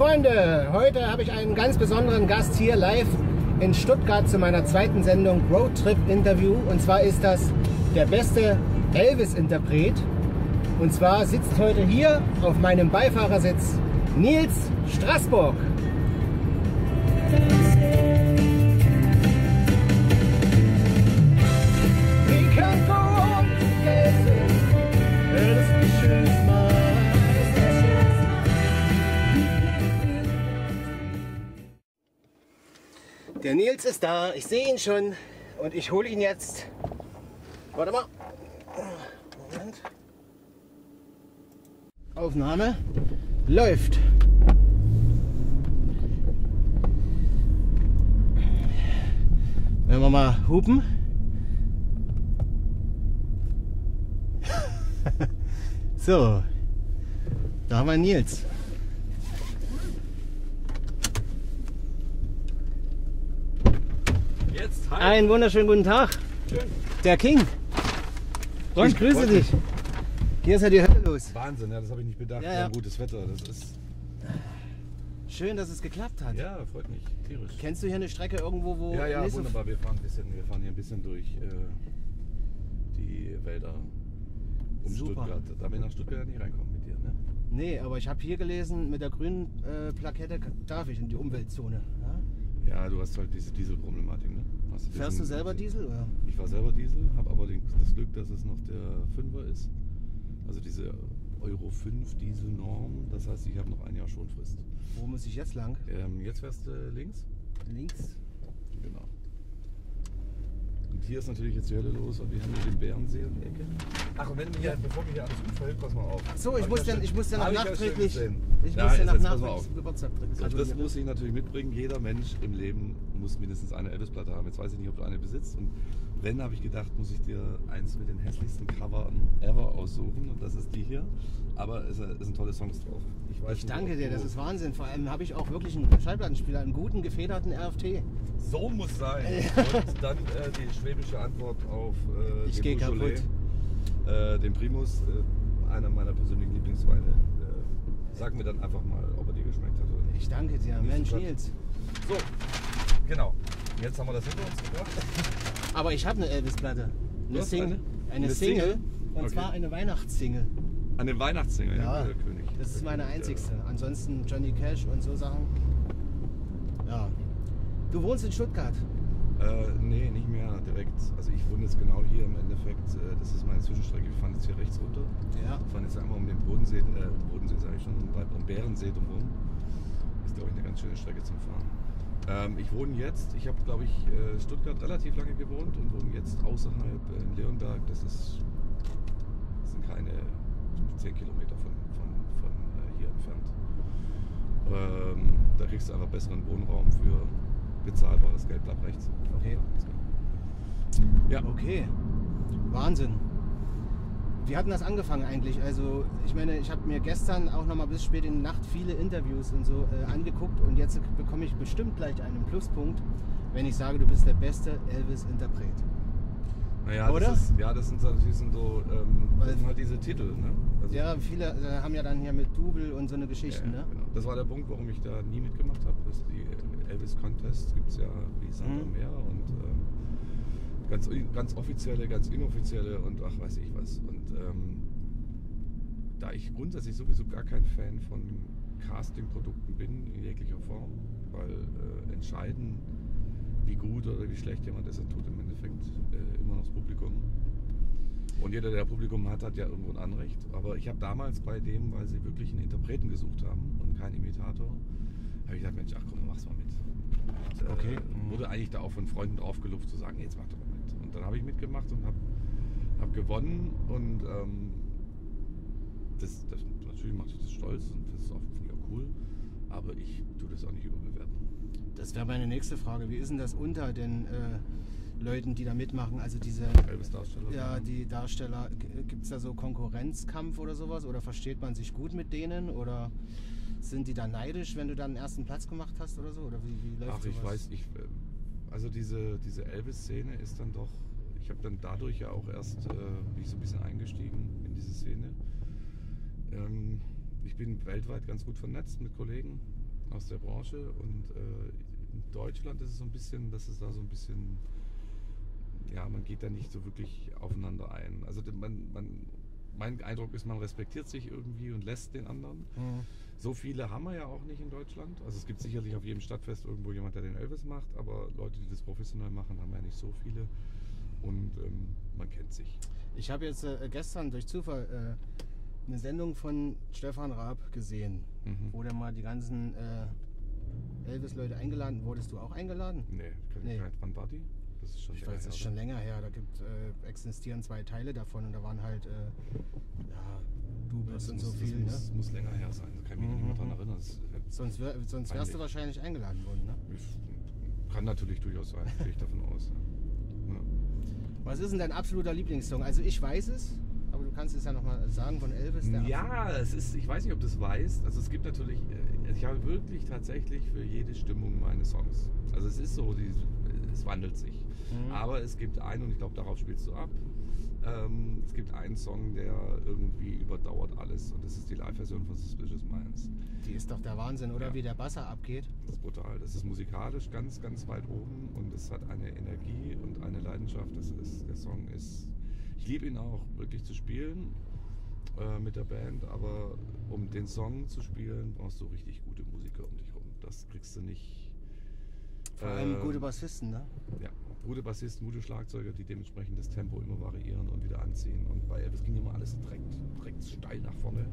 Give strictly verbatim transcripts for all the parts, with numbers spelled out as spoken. Freunde, heute habe ich einen ganz besonderen Gast hier live in Stuttgart zu meiner zweiten Sendung Road Trip Interview. Und zwar ist das der beste Elvis-Interpret. Und zwar sitzt heute hier auf meinem Beifahrersitz Nils Strassburg. Der Nils ist da, ich sehe ihn schon und ich hole ihn jetzt. Warte mal. Moment. Aufnahme läuft. Wenn wir mal hupen. So, da haben wir Nils. Jetzt, hi. Einen wunderschönen guten Tag. Schön. Der King. Und ich grüße dich. Hier ist ja die Hölle los. Wahnsinn, ja, das habe ich nicht bedacht. Ja, ja. Ja, gutes Wetter. Das ist schön, dass es geklappt hat. Ja, freut mich. Tierisch. Kennst du hier eine Strecke irgendwo, wo... Ja, ja, wunderbar. Wir fahren, ein bisschen, wir fahren hier ein bisschen durch äh, die Wälder um Super. Stuttgart. Da wir nach Stuttgart nicht reinkommen mit dir, ne? Nee, aber ich habe hier gelesen, mit der grünen äh, Plakette darf ich in die Umweltzone. Ja? Ja, du hast halt diese Dieselproblematik, ne? Hast du Fährst diesen, du selber Diesel? Oder? Ich war selber Diesel, habe aber den, das Glück, dass es noch der Fünfer ist. Also diese Euro fünf Dieselnorm, das heißt, ich habe noch ein Jahr Schonfrist. Wo muss ich jetzt lang? Ähm, jetzt fährst du äh, links. Links? Genau. Und hier ist natürlich jetzt die Hölle los, aber wir haben hier den Bärensee in der Ecke. Ach, und wenn wir hier, bevor wir hier alles umfällt, pass mal auf. Ach so, ich muss, denn, ich muss dann auch nachträglich... Ich muss ja nach Nachwuchs zum Geburtstag trinken. Also das muss ich natürlich mitbringen. Jeder Mensch im Leben muss mindestens eine Elvis-Platte haben. Jetzt weiß ich nicht, ob du eine besitzt. Und wenn, habe ich gedacht, muss ich dir eins mit den hässlichsten Covern ever aussuchen. Und das ist die hier. Aber es sind tolle Songs drauf. Ich, weiß ich nicht, danke dir, das ist Wahnsinn. Vor allem habe ich auch wirklich einen Schallplattenspieler, einen guten, gefederten R F T. So muss sein. Und dann äh, die schwäbische Antwort auf äh, ich den Cholet, äh, den Primus, äh, einer meiner persönlichen Lieblingsweine. Sag mir dann einfach mal, ob er dir geschmeckt hat oder nicht. Ich danke dir, Mensch, Nils. So, genau. Jetzt haben wir das hinter uns gebracht. Aber ich habe eine Elvis-Platte. Eine Single. Eine, eine Single. Und okay. Zwar eine Weihnachtssingle. Eine Weihnachtssingle, ja. Der König. Das ist meine einzigste. Ansonsten Johnny Cash und so Sachen. Ja. Du wohnst in Stuttgart? Äh, nee, nicht mehr direkt. Also ich wohne jetzt genau hier im Endeffekt. Äh, das ist meine Zwischenstrecke. Wir fahren jetzt hier rechts runter. Ja. Wir fahren jetzt einmal um den Bodensee, äh, Bodensee sage ich schon, um Bärensee drumherum. Ist, glaube ich, eine ganz schöne Strecke zum Fahren. Ähm, ich wohne jetzt, ich habe, glaube ich, äh, Stuttgart relativ lange gewohnt und wohne jetzt außerhalb äh, in Leonberg. Das ist, das sind keine zehn Kilometer von, von, von äh, hier entfernt. Ähm, da kriegst du einfach besseren Wohnraum für bezahlbares Geld, bleibt rechts. Okay. Ja. Okay. Wahnsinn. Wie hat denn das angefangen eigentlich? Also ich meine, ich habe mir gestern auch noch mal bis spät in die Nacht viele Interviews und so äh, angeguckt und jetzt bekomme ich bestimmt gleich einen Pluspunkt, wenn ich sage, du bist der beste Elvis-Interpret. Naja, oder? Das ist, ja, das sind, das sind so ähm, das sind halt diese Titel, ne? Also ja, viele äh, haben ja dann hier mit Double und so eine Geschichte, ja, ja, ne? Genau. Das war der Punkt, warum ich da nie mitgemacht habe. Das ist die Elvis-Contest, gibt es ja wie Sand am Meer und ähm, ganz, ganz offizielle, ganz inoffizielle und ach, weiß ich was. Und ähm, da ich grundsätzlich sowieso gar kein Fan von Casting-Produkten bin, in jeglicher Form, weil äh, entscheiden, wie gut oder wie schlecht jemand ist, tut im Endeffekt äh, immer noch das Publikum. Und jeder, der Publikum hat, hat ja irgendwo ein Anrecht. Aber ich habe damals bei dem, weil sie wirklich einen Interpreten gesucht haben und keinen Imitator, habe ich gedacht, Mensch, ach komm, mach's mal mit. Und, äh, okay. Wurde eigentlich da auch von Freunden aufgelupft zu sagen, jetzt mach doch mal mit. Und dann habe ich mitgemacht und habe hab gewonnen. Und ähm, das, das, natürlich macht mich das stolz und das ist auch, finde ich auch cool. Aber ich tue das auch nicht überbewerten. Das wäre meine nächste Frage. Wie ist denn das unter den äh, Leuten, die da mitmachen? Also diese Elvis-Darsteller. Ja, die Darsteller. Gibt es da so Konkurrenzkampf oder sowas? Oder versteht man sich gut mit denen? Oder sind die da neidisch, wenn du dann den ersten Platz gemacht hast oder so? Oder wie, wie läuft Ach, sowas? Ich weiß nicht. Also diese, diese Elvis-Szene ist dann doch... Ich habe dann dadurch ja auch erst äh, bin ich so ein bisschen eingestiegen in diese Szene. Ähm, ich bin weltweit ganz gut vernetzt mit Kollegen. aus der Branche. Und äh, in Deutschland ist es so ein bisschen, dass es da so ein bisschen, ja, man geht da nicht so wirklich aufeinander ein. Also man, man, mein Eindruck ist, man respektiert sich irgendwie und lässt den anderen. Mhm. So viele haben wir ja auch nicht in Deutschland. Also es gibt sicherlich auf jedem Stadtfest irgendwo jemand, der den Elvis macht, aber Leute, die das professionell machen, haben ja nicht so viele. Und ähm, man kennt sich. Ich habe jetzt äh, gestern durch Zufall äh, eine Sendung von Stefan Raab gesehen, mhm. wo der mal die ganzen äh, Elvis-Leute eingeladen. Wurdest du auch eingeladen? Nee, kann nee. Ich nicht. Wann war die? Das ist schon ich länger weiß, das ist schon länger her. Da gibt, äh, existieren zwei Teile davon und da waren halt äh, ja, du bist und muss, so viel. Das ne? muss, muss länger her sein. Da kann ich mich mhm. nicht mehr daran erinnern. Ist, äh, sonst wär, sonst wärst du wahrscheinlich eingeladen worden. Ne? Ich, kann natürlich durchaus sein, gehe ich davon aus. Ja. Ja. Was ist denn dein absoluter Lieblingssong? Also ich weiß es. Aber du kannst es ja nochmal sagen von Elvis. Der ja, es ist, ich weiß nicht, ob du es weißt. Also es gibt natürlich, ich habe wirklich tatsächlich für jede Stimmung meine Songs. Also es ist so, die, es wandelt sich. Mhm. Aber es gibt einen, und ich glaube, darauf spielst du ab, ähm, es gibt einen Song, der irgendwie überdauert alles. Und das ist die Live-Version von Suspicious Minds. Die ist doch der Wahnsinn, oder? Ja. Wie der Basser abgeht. Das ist brutal. Das ist musikalisch ganz, ganz weit oben. Und es hat eine Energie und eine Leidenschaft. Das ist, der Song ist... Ich liebe ihn auch wirklich zu spielen äh, mit der Band, aber um den Song zu spielen, brauchst du richtig gute Musiker um dich rum. Das kriegst du nicht. Vor allem ähm, gute Bassisten, ne? Ja, gute Bassisten, gute Schlagzeuger, die dementsprechend das Tempo immer variieren und wieder anziehen. Und bei Elvis ging immer alles direkt, direkt steil nach vorne.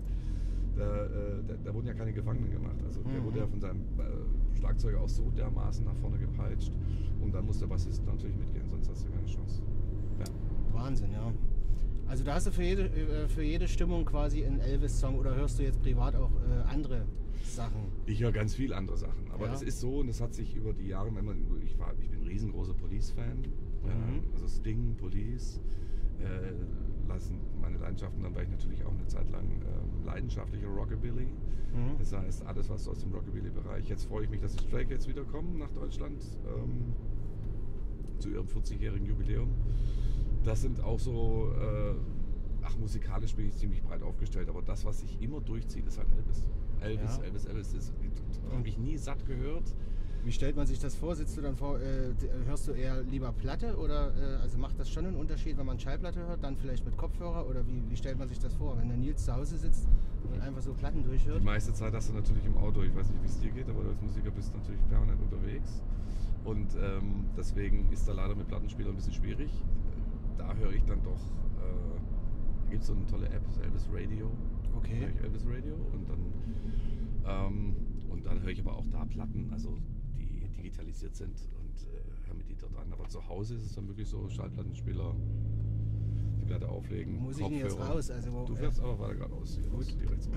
Da, äh, da, da wurden ja keine Gefangenen gemacht. Also mhm. der wurde ja von seinem äh, Schlagzeuger auch so dermaßen nach vorne gepeitscht. Und dann muss der Bassist natürlich mitgehen, sonst hast du keine Chance. Ja. Wahnsinn, ja. Also da hast du für jede, für jede Stimmung quasi einen Elvis-Song oder hörst du jetzt privat auch äh, andere Sachen? Ich höre ganz viel andere Sachen, aber es ja. ist so und es hat sich über die Jahre, wenn man, ich, war, ich bin ein riesengroßer Police-Fan, mhm. also Sting, Police, äh, lassen meine Leidenschaften, dann war ich natürlich auch eine Zeit lang äh, leidenschaftlicher Rockabilly, mhm. das heißt alles was aus dem Rockabilly-Bereich. Jetzt freue ich mich, dass die Stray Cats wiederkommen nach Deutschland ähm, zu ihrem vierzigjährigen Jubiläum. Das sind auch so, äh, ach musikalisch bin ich ziemlich breit aufgestellt, aber das, was sich immer durchzieht, ist halt Elvis. Elvis, ja. Elvis, Elvis, das habe ich nie satt gehört. Wie stellt man sich das vor? Sitzt du dann vor, äh, hörst du eher lieber Platte oder äh, also macht das schon einen Unterschied, wenn man Schallplatte hört, dann vielleicht mit Kopfhörer oder wie, wie stellt man sich das vor, wenn der Nils zu Hause sitzt und einfach so Platten durchhört? Die meiste Zeit hast du natürlich im Auto, ich weiß nicht, wie es dir geht, aber du als Musiker bist natürlich permanent unterwegs und ähm, deswegen ist da leider mit Plattenspielern ein bisschen schwierig. Da höre ich dann doch, äh, da gibt es so eine tolle App, das Elvis Radio. Okay. Da höre ich Elvis Radio und dann, ähm, und dann höre ich aber auch da Platten, also die digitalisiert sind und äh, höre mir die dort an. Aber zu Hause ist es dann wirklich so, Schallplattenspieler, die Platte auflegen, muss Kopfhörer. Ich nicht jetzt raus? Also wo, du fährst äh, aber weiter gerade aus. Gut. Raus,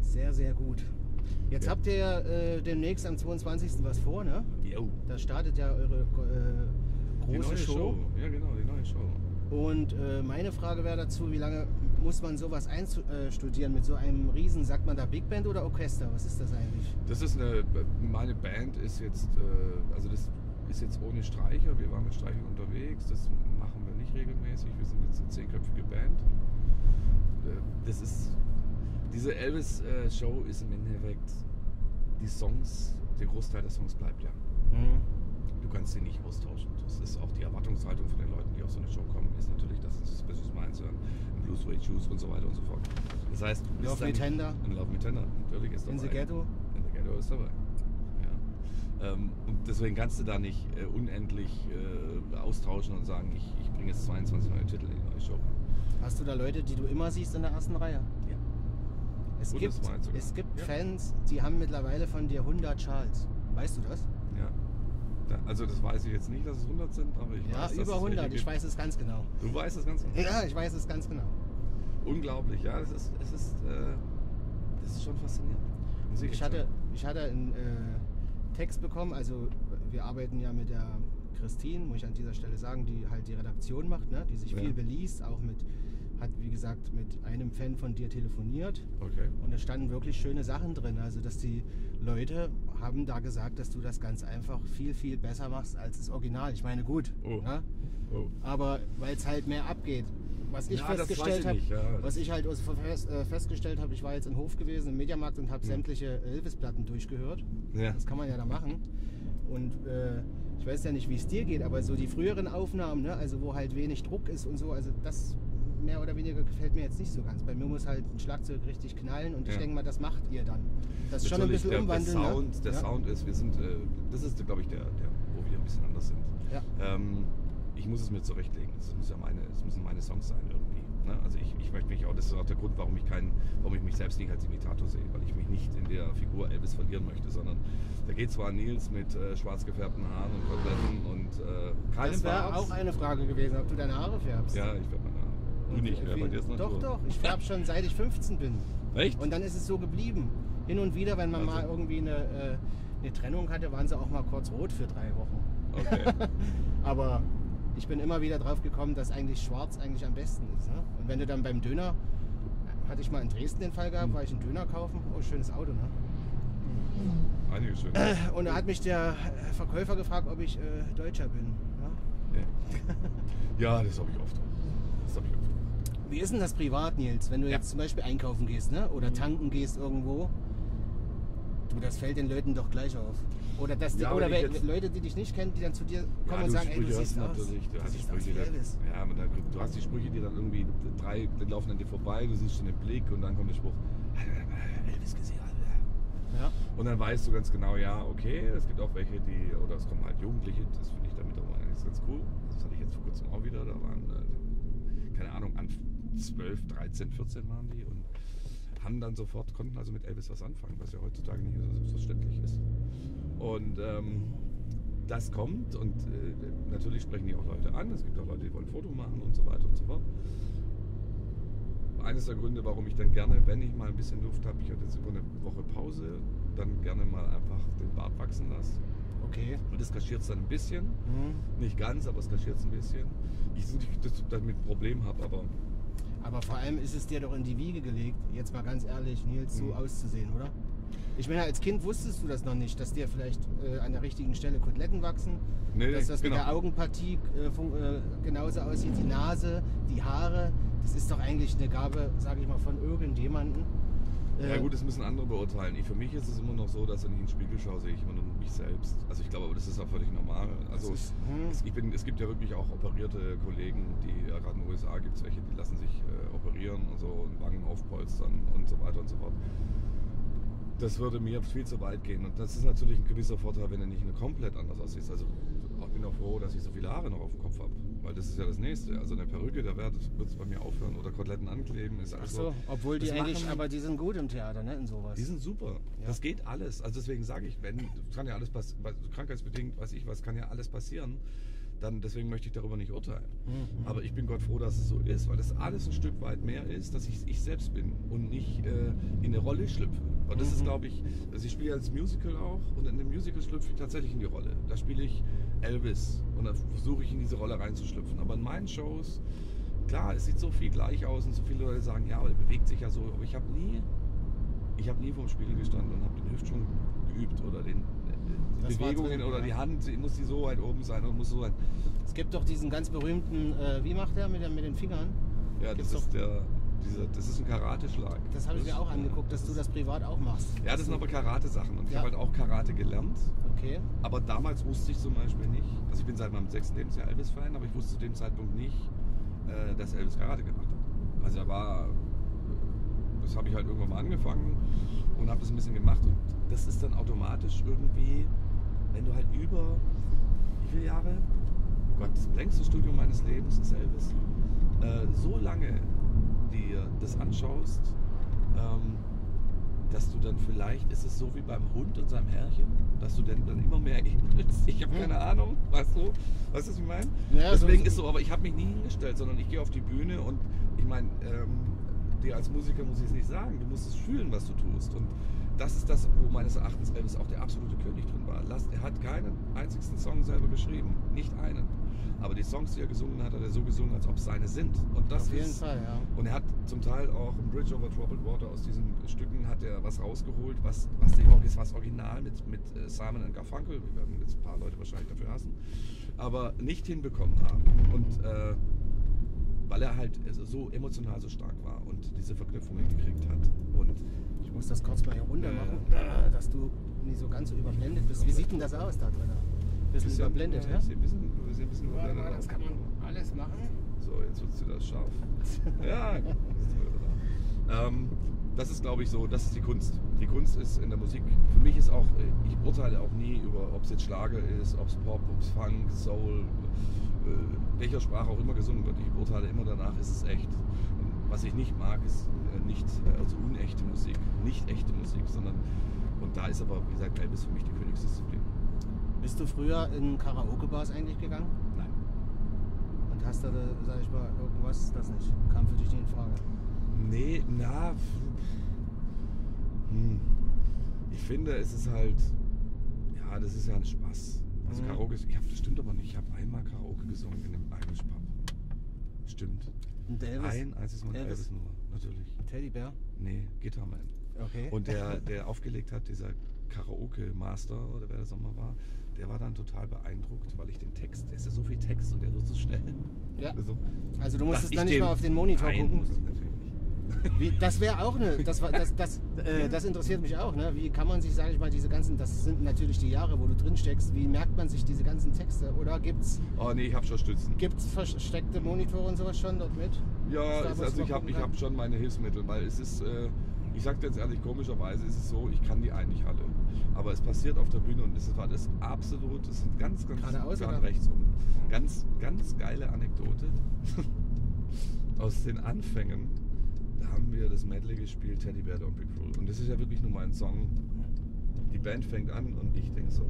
sehr, sehr gut. Jetzt ja. habt ihr äh, demnächst am zweiundzwanzigsten was vor, ne? Jo. Da startet ja eure äh, große die neue Show. Show. Ja, genau, die neue Show. Und äh, meine Frage wäre dazu, wie lange muss man sowas einstudieren mit so einem Riesen? Sagt man da Big Band oder Orchester? Was ist das eigentlich? Das ist eine, meine Band ist jetzt, äh, also das ist jetzt ohne Streicher. Wir waren mit Streichern unterwegs, das machen wir nicht regelmäßig. Wir sind jetzt eine zehnköpfige Band. Das ist... Diese Elvis-Show äh, ist im Endeffekt die Songs, der Großteil der Songs bleibt ja. Mhm. Du kannst sie nicht austauschen. Das ist auch die Erwartungshaltung von den Leuten, die auf so eine Show kommen, ist natürlich, dass sie Suspicious Minds hören, Blue Suede Shoes und so weiter und so fort. Das heißt, du Love Me Tender. Love Me Tender, natürlich ist dabei. In the Ghetto. In the Ghetto ist dabei. Ja. Ähm, und deswegen kannst du da nicht äh, unendlich äh, austauschen und sagen, ich, ich bringe jetzt zweiundzwanzig neue Titel in die neue Show. Hast du da Leute, die du immer siehst in der ersten Reihe? Ja. Es gibt, es gibt ja. Fans, die haben mittlerweile von dir hundert Schals. Weißt du das? Ja. Da, also das weiß ich jetzt nicht, dass es hundert sind, aber ich ja, weiß, über dass hundert, es ich weiß es ganz genau. Du weißt es ganz genau? Ja, ich weiß es ganz genau. Unglaublich, ja. Es ist, es ist, äh, das ist schon faszinierend. Ich, ich, hatte, ich hatte einen äh, Text bekommen, also wir arbeiten ja mit der Christine, muss ich an dieser Stelle sagen, die halt die Redaktion macht, ne? Die sich ja. viel beliest, auch mit, hat wie gesagt mit einem Fan von dir telefoniert. Okay. Und da standen wirklich schöne Sachen drin, also dass die Leute haben da gesagt, dass du das ganz einfach viel, viel besser machst als das Original. Ich meine, gut, oh. Ne? Oh. Aber weil es halt mehr abgeht. was ich ja, festgestellt habe, ja. was ich halt festgestellt habe, ich war jetzt in Hof gewesen, im Mediamarkt und habe sämtliche Elvis-Platten durchgehört. Ja. Das kann man ja da machen. Und äh, ich weiß ja nicht, wie es dir geht, aber so die früheren Aufnahmen, ne, also wo halt wenig Druck ist und so, also das mehr oder weniger gefällt mir jetzt nicht so ganz. Bei mir muss halt ein Schlagzeug richtig knallen und ja. ich denke mal, das macht ihr dann. Das ist schon ein bisschen der, umwandeln. Der Sound, ne? der ja. Sound ist, wir sind, äh, das ist glaube ich der, der, wo wir ein bisschen anders sind. Ja. Ähm, ich muss es mir zurechtlegen, es müssen meine, meine Songs sein irgendwie. Ne? Also ich, ich möchte mich auch, das ist auch der Grund, warum ich, keinen, warum ich mich selbst nicht als Imitator sehe, weil ich mich nicht in der Figur Elvis verlieren möchte, sondern da geht zwar Nils mit äh, schwarz gefärbten Haaren und Koteletten und äh, keinem Das wäre auch eine Frage gewesen, ob du deine Haare färbst. Ja, ich färbe meine Haare. Du nicht, wie, das doch, so. doch, ich färbe schon seit ich fünfzehn bin. Echt? Und dann ist es so geblieben. Hin und wieder, wenn man also. mal irgendwie eine, äh, eine Trennung hatte, waren sie auch mal kurz rot für drei Wochen. Okay. Aber ich bin immer wieder drauf gekommen, dass eigentlich schwarz eigentlich am besten ist. Ne? Und wenn du dann beim Döner, hatte ich mal in Dresden den Fall gehabt, war ich einen Döner kaufen, oh schönes Auto, ne? Einiges schön. Und da hat mich der Verkäufer gefragt, ob ich äh, Deutscher bin. Ne? Ja. ja, das habe ich oft. Das habe ich oft. Wie ist denn das privat, Nils? Wenn du ja. jetzt zum Beispiel einkaufen gehst, ne? Oder tanken gehst irgendwo, du, das fällt den Leuten doch gleich auf. Oder, dass die, ja, oder jetzt, Leute, die dich nicht kennen, die dann zu dir kommen ja, und sagen, ey, du siehst aus, du siehst aus wie Elvis. Ja, aber da, du hast die Sprüche, die dann irgendwie, drei die laufen an dir vorbei, du siehst schon den Blick und dann kommt der Spruch, Elvis gesehen. Ja. Und dann weißt du ganz genau, ja, okay, es gibt auch welche, die, oder es kommen halt Jugendliche, das finde ich damit auch eigentlich ganz cool. Das hatte ich jetzt vor kurzem auch wieder, da waren, keine Ahnung, an zwölf, dreizehn, vierzehn waren die und haben dann sofort, konnten also mit Elvis was anfangen, was ja heutzutage nicht so selbstverständlich ist. Und ähm, das kommt und äh, natürlich sprechen die auch Leute an, es gibt auch Leute, die wollen ein Foto machen und so weiter und so fort. Eines der Gründe, warum ich dann gerne, wenn ich mal ein bisschen Luft habe, ich hatte jetzt über eine Woche Pause, dann gerne mal einfach den Bart wachsen lasse. Okay. Und das kaschiert es dann ein bisschen, mhm. nicht ganz, aber es kaschiert es ein bisschen. Ich sehe nicht, dass ich damit ein Problem habe, aber... Aber vor allem ist es dir doch in die Wiege gelegt, jetzt mal ganz ehrlich, Nils, so mhm. auszusehen, oder? Ich meine, als Kind wusstest du das noch nicht, dass dir vielleicht äh, an der richtigen Stelle Koteletten wachsen, nee, dass das genau. mit der Augenpartie äh, äh, genauso aussieht, die Nase, die Haare. Das ist doch eigentlich eine Gabe, sage ich mal, von irgendjemandem. Äh, ja gut, das müssen andere beurteilen. Ich, für mich ist es immer noch so, dass wenn ich in den Spiegel schaue, sehe ich immer nur mich selbst. Also ich glaube, aber das ist auch völlig normal. Also ist, hm. es, ich bin, es gibt ja wirklich auch operierte Kollegen, die ja, gerade in den U S A gibt es welche, die lassen sich äh, operieren und so und Wangen aufpolstern und so weiter und so fort. Das würde mir viel zu weit gehen und das ist natürlich ein gewisser Vorteil, wenn er nicht komplett anders aussieht. Also ich bin auch froh, dass ich so viele Haare noch auf dem Kopf habe, weil das ist ja das Nächste. Also eine Perücke, da wird es bei mir aufhören oder Koteletten ankleben. Ist Ach so, so, obwohl die eigentlich, aber die sind gut im Theater, ne, in sowas. Die sind super, ja. Das geht alles. Also deswegen sage ich, wenn, kann ja alles passieren, krankheitsbedingt, weiß ich was, kann ja alles passieren. Dann, deswegen möchte ich darüber nicht urteilen. Mhm. Aber ich bin Gott froh, dass es so ist, weil das alles ein Stück weit mehr ist, dass ich ich selbst bin und nicht äh, in eine Rolle schlüpfe. Und das mhm. ist, glaube ich, also ich spiele als Musical auch und in einem Musical schlüpfe ich tatsächlich in die Rolle. Da spiele ich Elvis und da versuche ich in diese Rolle reinzuschlüpfen. Aber in meinen Shows, klar, es sieht so viel gleich aus und so viele Leute sagen, ja, aber der bewegt sich ja so. Aber ich habe nie, ich habe nie vorm Spiegel gestanden und habe den Hüftschwung geübt oder den Die Bewegungen drin, oder ja. die Hand, muss die so weit oben sein oder muss so sein. Es gibt doch diesen ganz berühmten, äh, wie macht der mit, der mit den Fingern? Ja, das ist, der, dieser, das ist ein Karateschlag. Das habe ich mir auch angeguckt, dass du das privat auch machst. Ja, das sind aber Karate-Sachen und ja. ich habe halt auch Karate gelernt. Okay. Aber damals wusste ich zum Beispiel nicht, also ich bin seit meinem sechsten Lebensjahr Elvis-Fan, aber ich wusste zu dem Zeitpunkt nicht, äh, dass Elvis Karate gemacht hat. Also da war... Das habe ich halt irgendwann mal angefangen und habe das ein bisschen gemacht und das ist dann automatisch irgendwie, wenn du halt über, wie viele Jahre, oh Gott, das längste Studium meines Lebens ist Elvis, äh, so lange dir das anschaust, ähm, dass du dann vielleicht, ist es so wie beim Hund und seinem Herrchen, dass du denn dann immer mehr ähnelst. Ich habe keine Ahnung, weißt du, weißt du, was ich meine? Ja, deswegen so ist so, aber ich habe mich nie hingestellt, sondern ich gehe auf die Bühne und ich meine, ähm, dir als Musiker muss ich es nicht sagen, du musst es fühlen, was du tust. Und das ist das, wo meines Erachtens Elvis auch der absolute König drin war. Er hat keinen einzigen Song selber geschrieben, nicht einen. Aber die Songs, die er gesungen hat, hat er so gesungen, als ob es seine sind. Und das Auf jeden ist, Fall, ja. Und er hat zum Teil auch im Bridge over Troubled Water aus diesen Stücken hat er was rausgeholt, was, was ist was original mit, mit Simon und Garfunkel, wir werden jetzt ein paar Leute wahrscheinlich dafür hassen, aber nicht hinbekommen haben. Und äh, weil er halt so emotional so stark war und diese Verknüpfung hingekriegt hat. Und ich muss das kurz mal hier runter machen, äh, dass du nicht so ganz so überblendet bist. Wie sieht denn das aus da drin? Bisschen, bisschen überblendet, ja? Bisschen, bisschen, bisschen, bisschen überblendet. Warte mal, das kann man alles machen. So, jetzt wird sie das scharf. Ja, das, ähm, das ist, glaube ich, so, das ist die Kunst. Die Kunst ist in der Musik, für mich ist auch, ich urteile auch nie über, ob es jetzt Schlager ist, ob es Pop, ob es Funk, Soul, äh, welcher Sprache auch immer gesungen wird. Ich urteile immer danach, ist es echt. Und was ich nicht mag, ist äh, nicht, also unechte Musik, nicht echte Musik, sondern, und da ist aber, wie gesagt, Elvis für mich die Königsdisziplin. Bist du früher in Karaoke-Bars eigentlich gegangen? Nein. Und hast du, sag ich mal, irgendwas, das nicht? Kam für dich nicht in Frage? Nee, na. Hm. Ich finde, es ist halt. Ja, das ist ja ein Spaß. Also, mhm. Karaoke ist. Ich hab, das stimmt aber nicht. Ich habe einmal Karaoke gesungen in einem Irish Pub. Stimmt. Und Elvis? Ein einziges Mal Elvis nur, natürlich. Teddybär? Nee, Gitarman. Okay. Und der, der aufgelegt hat, dieser Karaoke-Master, oder wer das auch mal war, der war dann total beeindruckt, weil ich den Text, es ist ja so viel Text und der wird so schnell. Ja. Also, also du musstest dann nicht mal auf den Monitor rein, gucken. Das natürlich nicht. Wie, das wäre auch eine, das, das, das, äh, das interessiert mich auch, ne? Wie kann man sich, sage ich mal, diese ganzen, das sind natürlich die Jahre, wo du drin steckst, wie merkt man sich diese ganzen Texte? Oder gibt's? Oh nee, ich habe schon Stützen. Gibt's versteckte Monitore und sowas schon dort mit? Ja, ist, also ich habe ich habe schon meine Hilfsmittel, weil es ist äh, ich sage jetzt ehrlich, komischerweise ist es so, ich kann die eigentlich alle. Aber es passiert auf der Bühne und es war das absolut, das sind ganz, ganz, ganz rechts rum. Ganz, ganz geile Anekdote aus den Anfängen. Da haben wir das Medley gespielt, Teddy Bear Don't Be Cruel. Und das ist ja wirklich nur mein Song. Die Band fängt an und ich denke so,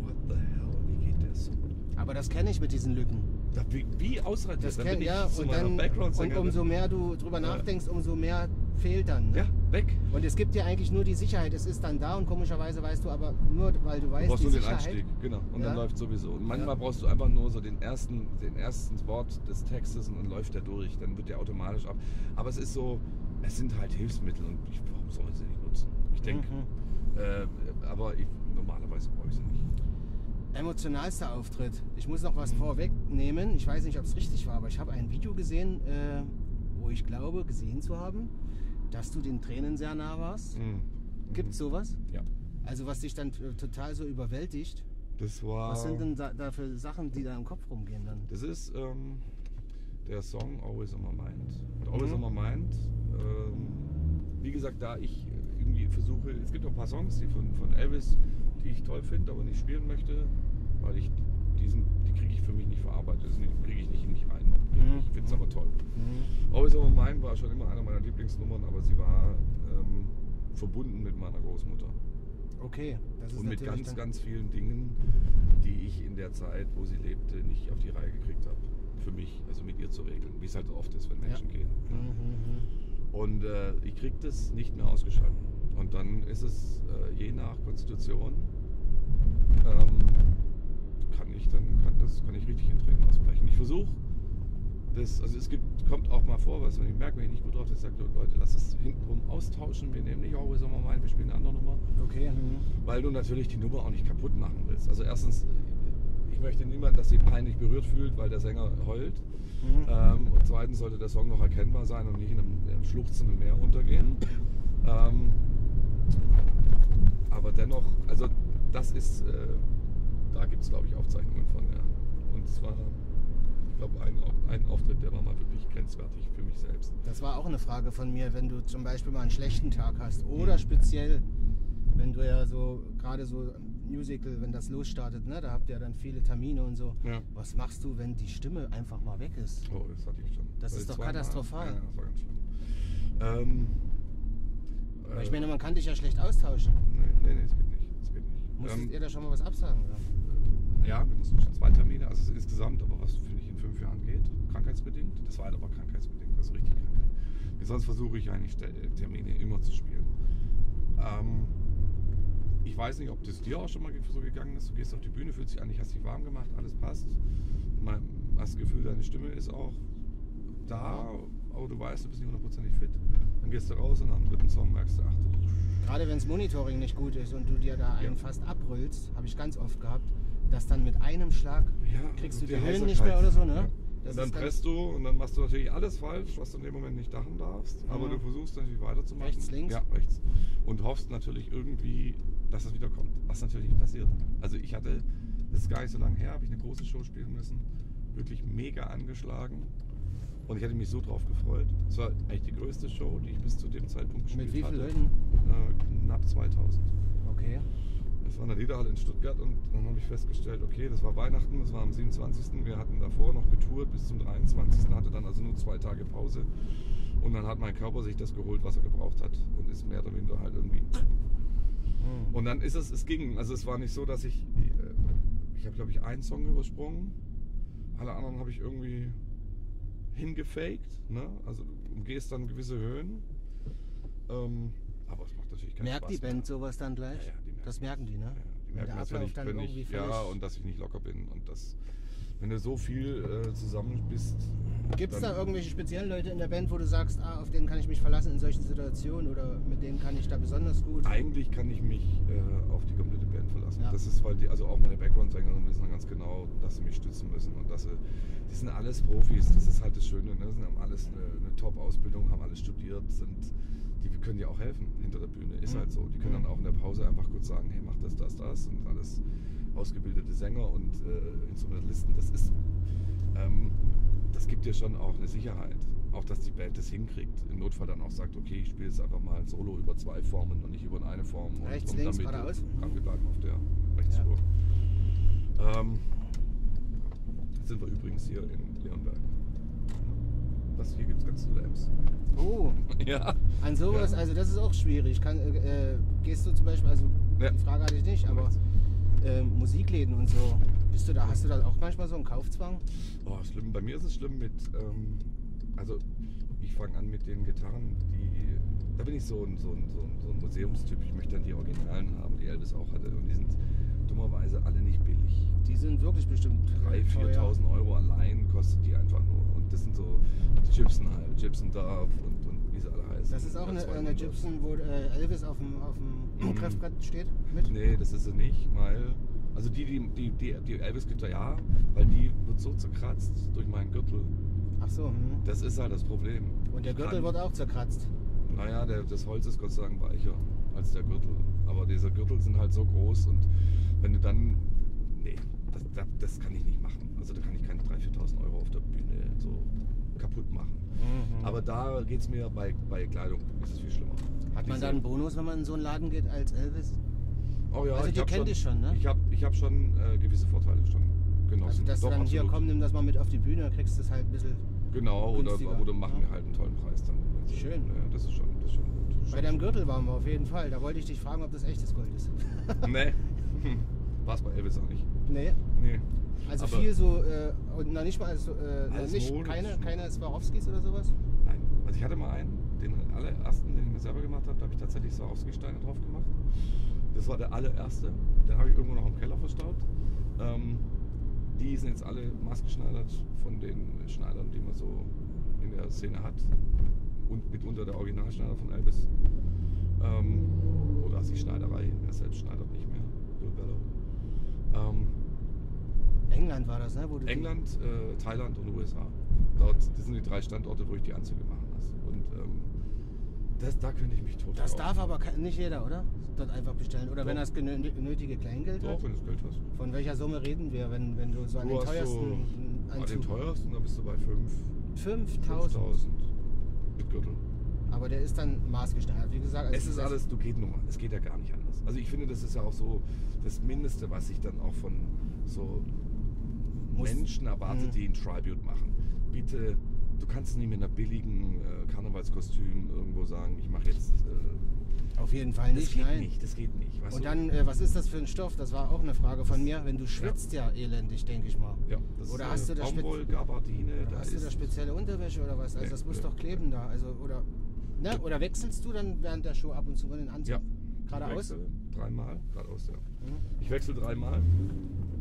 what the hell, wie geht das? Aber das kenne ich mit diesen Lücken. Da, wie wie ausreichend das kennt, ja, und, dann, und umso mehr du drüber nachdenkst, umso mehr fehlt dann. Ne? Ja, weg. Und es gibt ja eigentlich nur die Sicherheit, es ist dann da und komischerweise weißt du aber nur, weil du weißt, du brauchst die nur Sicherheit, den Einstieg, genau. Und ja, dann läuft sowieso. Und manchmal ja, brauchst du einfach nur so den ersten, den ersten Wort des Textes und dann läuft der durch. Dann wird der automatisch ab. Aber es ist so, es sind halt Hilfsmittel und ich, warum soll ich sie nicht nutzen? Ich denke, mhm. äh, aber ich, normalerweise brauche ich sie nicht. Emotionalster Auftritt. Ich muss noch was mhm. vorwegnehmen. Ich weiß nicht, ob es richtig war, aber ich habe ein Video gesehen, äh, wo ich glaube, gesehen zu haben, dass du den Tränen sehr nah warst. Mhm. Gibt es sowas? Ja. Also was dich dann total so überwältigt. Das war... Was sind denn da, da für Sachen, die da im Kopf rumgehen dann? Das ist ähm, der Song Always on My Mind. Und Always mhm. on My Mind, ähm, wie gesagt, da ich irgendwie versuche, es gibt auch ein paar Songs, die von, von Elvis, die ich toll finde, aber nicht spielen möchte, weil ich diesen, die kriege ich für mich nicht verarbeitet, das kriege ich nicht in mich rein. Mhm. Ich finde es aber toll. Mhm. Always on My Mind war schon immer eine meiner Lieblingsnummern, aber sie war ähm, verbunden mit meiner Großmutter. Okay, das ist und mit ganz, ganz vielen Dingen, die ich in der Zeit, wo sie lebte, nicht auf die Reihe gekriegt habe. Für mich, also mit ihr zu regeln, wie es halt oft ist, wenn Menschen ja. gehen. Mhm. Und äh, ich kriege das nicht mehr ausgeschaltet. Und dann ist es äh, je nach Konstitution, ähm, kann ich dann kann das kann ich richtig in Tränen ausbrechen. Ich versuche, das, also es gibt, kommt auch mal vor, was, wenn ich merke, wenn ich nicht gut drauf bin, ich sage, Leute, lass es hintenrum austauschen. Wir nehmen nicht Always on My Mind, wir spielen eine andere Nummer. Okay. Mhm. Weil du natürlich die Nummer auch nicht kaputt machen willst. Also erstens, ich möchte niemand, dass sie peinlich berührt fühlt, weil der Sänger heult. Mhm. Ähm, und zweitens sollte der Song noch erkennbar sein und nicht in einem, in einem schluchzenden Meer untergehen. Ähm, Aber dennoch, also das ist, äh, da gibt es glaube ich Aufzeichnungen von, ja. Und es war, ich glaube, ein, ein Auftritt, der war mal wirklich grenzwertig für mich selbst. Das war auch eine Frage von mir, wenn du zum Beispiel mal einen schlechten Tag hast oder mhm. speziell, wenn du ja so, gerade so Musical, wenn das losstartet, ne, da habt ihr ja dann viele Termine und so. Ja. Was machst du, wenn die Stimme einfach mal weg ist? Oh, das hatte ich schon. Das ist doch katastrophal. Ja, das war ganz schlimm. Ähm, Weil ich meine, man kann dich ja schlecht austauschen. Nee, nee, nee, es geht nicht. Es geht nicht. Musstet ähm, ihr da schon mal was absagen? Oder? Ja, wir mussten schon zwei Termine, also insgesamt, aber was finde ich in fünf Jahren geht, krankheitsbedingt. Das war halt aber krankheitsbedingt, also richtig krankheit. Sonst versuche ich eigentlich Termine immer zu spielen. Ähm, ich weiß nicht, ob das dir auch schon mal so gegangen ist. Du gehst auf die Bühne, fühlst dich an, hast dich warm gemacht, alles passt. Man hast das Gefühl, deine Stimme ist auch da. Aber du weißt, du bist nicht hundertprozentig fit. Dann gehst du raus und am dritten Song merkst du, ach du. Gerade wenn das Monitoring nicht gut ist und du dir da einen ja. fast abrüllst, habe ich ganz oft gehabt, dass dann mit einem Schlag ja, kriegst also du die Höhen nicht mehr oder so, ne? Ja. Das und dann presst dann du und dann machst du natürlich alles falsch, was du in dem Moment nicht machen darfst. Mhm. Aber du versuchst natürlich weiterzumachen. Rechts, links? Ja, rechts. Und hoffst natürlich irgendwie, dass das wieder kommt. Was natürlich nicht passiert. Also ich hatte, das ist gar nicht so lange her, habe ich eine große Show spielen müssen. Wirklich mega angeschlagen. Und ich hatte mich so drauf gefreut. Es war eigentlich die größte Show, die ich bis zu dem Zeitpunkt gespielt hatte. Mit wie vielen Leuten? Äh, knapp zweitausend. Okay. Das war in der Liederhalle in Stuttgart und dann habe ich festgestellt, okay, das war Weihnachten, das war am siebenundzwanzigsten Wir hatten davor noch getourt bis zum dreiundzwanzigsten Hatte dann also nur zwei Tage Pause. Und dann hat mein Körper sich das geholt, was er gebraucht hat und ist mehr oder weniger halt irgendwie. Mhm. Und dann ist es, es ging. Also es war nicht so, dass ich, ich habe glaube ich einen Song übersprungen. Alle anderen habe ich irgendwie hingefaked. Ne? Also du umgehst dann gewisse Höhen. Ähm, aber es macht natürlich keinen Merkt Spaß. Merkt die Band mehr. Sowas dann gleich? Ja, ja. Das merken die, ne? Ja, die merken das, wenn ich, wenn ich, ja, und dass ich nicht locker bin und dass, wenn du so viel äh, zusammen bist. Gibt es da irgendwelche speziellen Leute in der Band, wo du sagst, ah, auf denen kann ich mich verlassen in solchen Situationen oder mit denen kann ich da besonders gut? Eigentlich kann ich mich äh, auf die komplette Band verlassen. Ja. Das ist, weil die, also auch meine Background-Sängerinnen wissen dann ganz genau, dass sie mich stützen müssen und dass sie, die sind alles Profis, das ist halt das Schöne, ne? Sie haben alles eine, eine Top-Ausbildung, haben alles studiert, sind, die können dir auch helfen hinter der Bühne, ist mhm. halt so. Die können dann auch in der Pause einfach kurz sagen, hey, mach das, das, das und alles ausgebildete Sänger und äh, Instrumentalisten, das ist, ähm, das gibt dir schon auch eine Sicherheit. Auch, dass die Band das hinkriegt. Im Notfall dann auch sagt, okay, ich spiele jetzt einfach mal ein Solo über zwei Formen und nicht über eine Form. Und, rechts, und links, geradeaus. Wir bleiben auf der Rechtsspur. Ja. Ähm, jetzt sind wir übrigens hier in Leonberg. Das hier gibt es ganz viele Apps. Oh, ja. An sowas, ja. Also das ist auch schwierig. Kann, äh, gehst du zum Beispiel, also ja. Die Frage hatte ich nicht, aber äh, Musikläden und so, bist du da, hast du da auch manchmal so einen Kaufzwang? Oh, schlimm. Bei mir ist es schlimm mit, ähm, also ich fange an mit den Gitarren, die, da bin ich so ein, so, ein, so, ein, so ein Museumstyp, ich möchte dann die Originalen haben, die Elvis auch hatte und die sind dummerweise alle nicht billig. Die sind wirklich bestimmt dreitausend, viertausend Euro allein kostet die einfach nur. Und das sind so Gibson halt, Gibson Darf und, und wie sie alle heißen. Das ist auch eine, eine Gibson, wo äh, Elvis auf dem, auf dem mhm. Kraftbrett steht? Mit? Nee, das ist sie nicht, weil, also die, die, die, die, die Elvis-Gitarre, ja, weil die wird so zerkratzt durch meinen Gürtel. Ach so. Mhm. Das ist halt das Problem. Und der Gürtel Kann, wird auch zerkratzt? Naja, der, das Holz ist Gott sei Dank weicher als der Gürtel. Aber diese Gürtel sind halt so groß und wenn du dann, nee, das, das, das kann ich nicht machen. Also da kann ich keine dreitausend, viertausend Euro auf der Bühne so kaputt machen. Mhm. Aber da geht es mir bei, bei Kleidung, ist es viel schlimmer. Hat man da einen Bonus, wenn man in so einen Laden geht als Elvis? Oh ja, also ich du kennt schon, dich schon, ne? Ich habe ich hab schon äh, gewisse Vorteile schon genossen. Also dass Doch, du dann absolut. Hier komm, nimm das mal mit auf die Bühne, kriegst das halt ein bisschen Genau, günstiger. oder, oder machen wir halt einen tollen Preis dann. Also, schön. Ja, das ist schon, das ist schon gut. Bei deinem Gürtel waren wir auf jeden Fall. Da wollte ich dich fragen, ob das echtes Gold ist. Nee. War es bei Elvis auch nicht. Nee? Nee. Also aber viel so, äh, und noch nicht mal, also, äh, nicht, keine, keine Swarovskis oder sowas? Nein. Also ich hatte mal einen, den allerersten, den ich mir selber gemacht habe, da habe ich tatsächlich Swarovski-Steine drauf gemacht. Das war der allererste. Den habe ich irgendwo noch im Keller verstaut. Ähm, die sind jetzt alle maßgeschneidert von den Schneidern, die man so in der Szene hat. Und mitunter der Originalschneider von Elvis. Ähm, oder ist die Schneiderei, er selbst schneidert nicht mehr. Ähm, England war das, ne? Wo du England, äh, Thailand und U S A. Dort, das sind die drei Standorte, wo ich die Anzüge machen lasse. Und ähm, das, da könnte ich mich tot Das kaufen. Darf aber nicht jeder, oder? Dort einfach bestellen. Oder Doch. Wenn das nötige Kleingeld Doch, hat? Doch, wenn du das Geld hast. Von welcher Summe reden wir, wenn, wenn du so an du den teuersten so Anzug... An den teuersten, dann bist du bei fünftausend. Mit Gürtel. Aber der ist dann maßgeschneidert, wie gesagt. Also es ist alles, du geht nur, es geht ja gar nicht anders. Also ich finde, das ist ja auch so das Mindeste, was ich dann auch von so Muss, Menschen erwarte, mh. die ein Tribute machen. Bitte, du kannst nicht mit einer billigen äh, Karnevalskostüm irgendwo sagen, ich mache jetzt... Äh, Auf jeden Fall nicht, nein. Nicht, das geht nicht. Weißt Und du? dann, äh, was ist das für ein Stoff? Das war auch eine Frage von das, mir. Wenn du schwitzt ja, ja elendig, denke ich mal. Ja, das oder ist, hast äh, du da Baumwoll, Gabardine, da hast ist du da spezielle Unterwäsche oder was? Also nee, das muss nee, doch kleben nee. da. Also, oder... Ne? Oder wechselst du dann während der Show ab und zu in den Anzug? Ja, geradeaus? Dreimal, geradeaus, ja. Mhm. Ich wechsle dreimal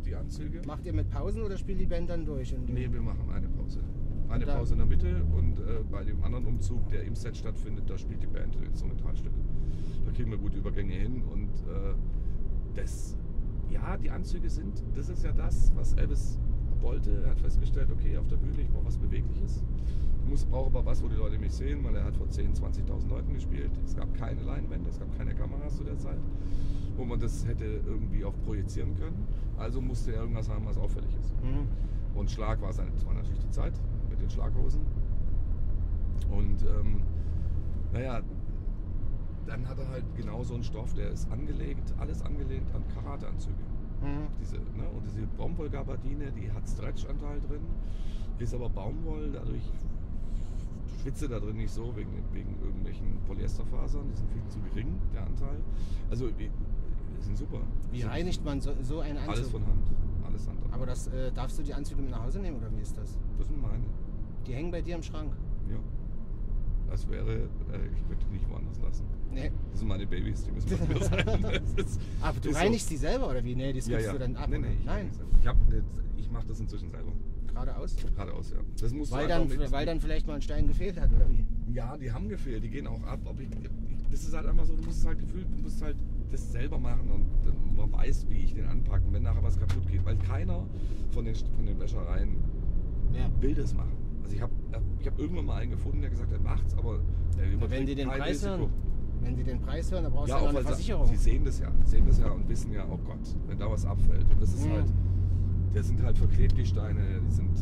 die Anzüge. Macht ihr mit Pausen oder spielt die Band dann durch? Nee, wir machen eine Pause. Eine Pause in der Mitte und äh, bei dem anderen Umzug, der im Set stattfindet, da spielt die Band Instrumentalstücke. Da kriegen wir gute Übergänge hin und äh, das, ja, die Anzüge sind, das ist ja das, was Elvis wollte. Er hat festgestellt, okay, auf der Bühne, ich brauche was Bewegliches. Ich muss, brauche aber was, wo die Leute mich sehen, weil er hat vor zehntausend, zwanzigtausend Leuten gespielt. Es gab keine Leinwände, es gab keine Kameras zu der Zeit, wo man das hätte irgendwie auch projizieren können. Also musste er irgendwas haben, was auffällig ist. Mhm. Und Schlag war, seine, das war natürlich die Zeit mit den Schlaghosen. Und ähm, naja, dann hat er halt genau so einen Stoff, der ist angelegt, alles angelehnt an Karateanzüge. Mhm. Diese, ne, und diese Baumwollgabardine, die hat Stretchanteil drin, ist aber Baumwoll, dadurch schwitze da drin nicht so, wegen, wegen irgendwelchen Polyesterfasern, die sind viel zu gering, der Anteil. Also, die sind super. Wie sind reinigt man so, so einen Anzug? Alles von Hand. Alles Hand. Aber das, äh, darfst du die Anzüge mit nach Hause nehmen, oder wie ist das? Das sind meine. Die hängen bei dir im Schrank? Ja. Das wäre, äh, ich könnte die nicht woanders lassen. Nee. Das sind meine Babys, die müssen bei mir sein. Ist, aber du reinigst so. Die selber, oder wie? Nee, die gibst ja, ja. du dann ab. Nee, nee, ich Nein, ich, ich mache das inzwischen selber. Geradeaus? Geradeaus, ja. Das musst weil, du halt dann, weil dann vielleicht mal ein Stein gefehlt hat, oder wie? Ja, die haben gefehlt, die gehen auch ab. Aber ich, das ist halt einfach so, du musst es halt gefühlt, du musst halt das selber machen und man weiß, wie ich den anpacke, wenn nachher was kaputt geht. Weil keiner von den, von den Wäschereien ja. will das machen. Also ich habe ich hab irgendwann mal einen gefunden, der gesagt hat, er macht's, aber der wenn die den Preis Risiko. hören, wenn die den Preis hören, dann brauchst ja, du auch eine Versicherung. Sie sehen das ja, sehen das ja und wissen ja, oh Gott, wenn da was abfällt. Und das ist ja. halt, das sind halt verklebt die Steine, die sind äh,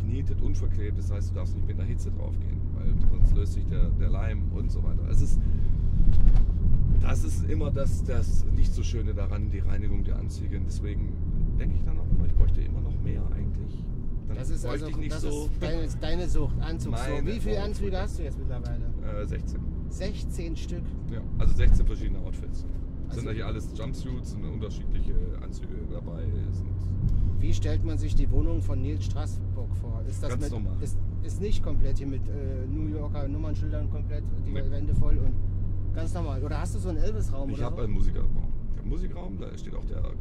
knietet und verklebt. Das heißt, du darfst nicht mit der Hitze draufgehen, weil sonst löst sich der, der Leim und so weiter. Es ist, das ist immer das, das nicht so Schöne daran, die Reinigung der Anzüge. Und deswegen denke ich dann auch immer, ich bräuchte immer noch mehr eigentlich. Dann das ist, also, das so ist deine, deine Sucht, Anzugssucht. Wie viele Anzüge hast du jetzt mittlerweile? Äh, sechzehn. sechzehn Stück? Ja, also sechzehn verschiedene Outfits. Also sind da hier alles Jumpsuits, sind unterschiedliche Anzüge dabei. Sind Wie stellt man sich die Wohnung von Nils Strassburg vor? Ist das ganz mit, normal. Ist, ist nicht komplett hier mit äh, New Yorker Nummernschildern komplett, die nee. Wände voll und ganz normal. Oder hast du so einen Elvis-Raum? Ich habe so? einen Musikerraum. Ich habe einen Musikraum, da steht auch der, der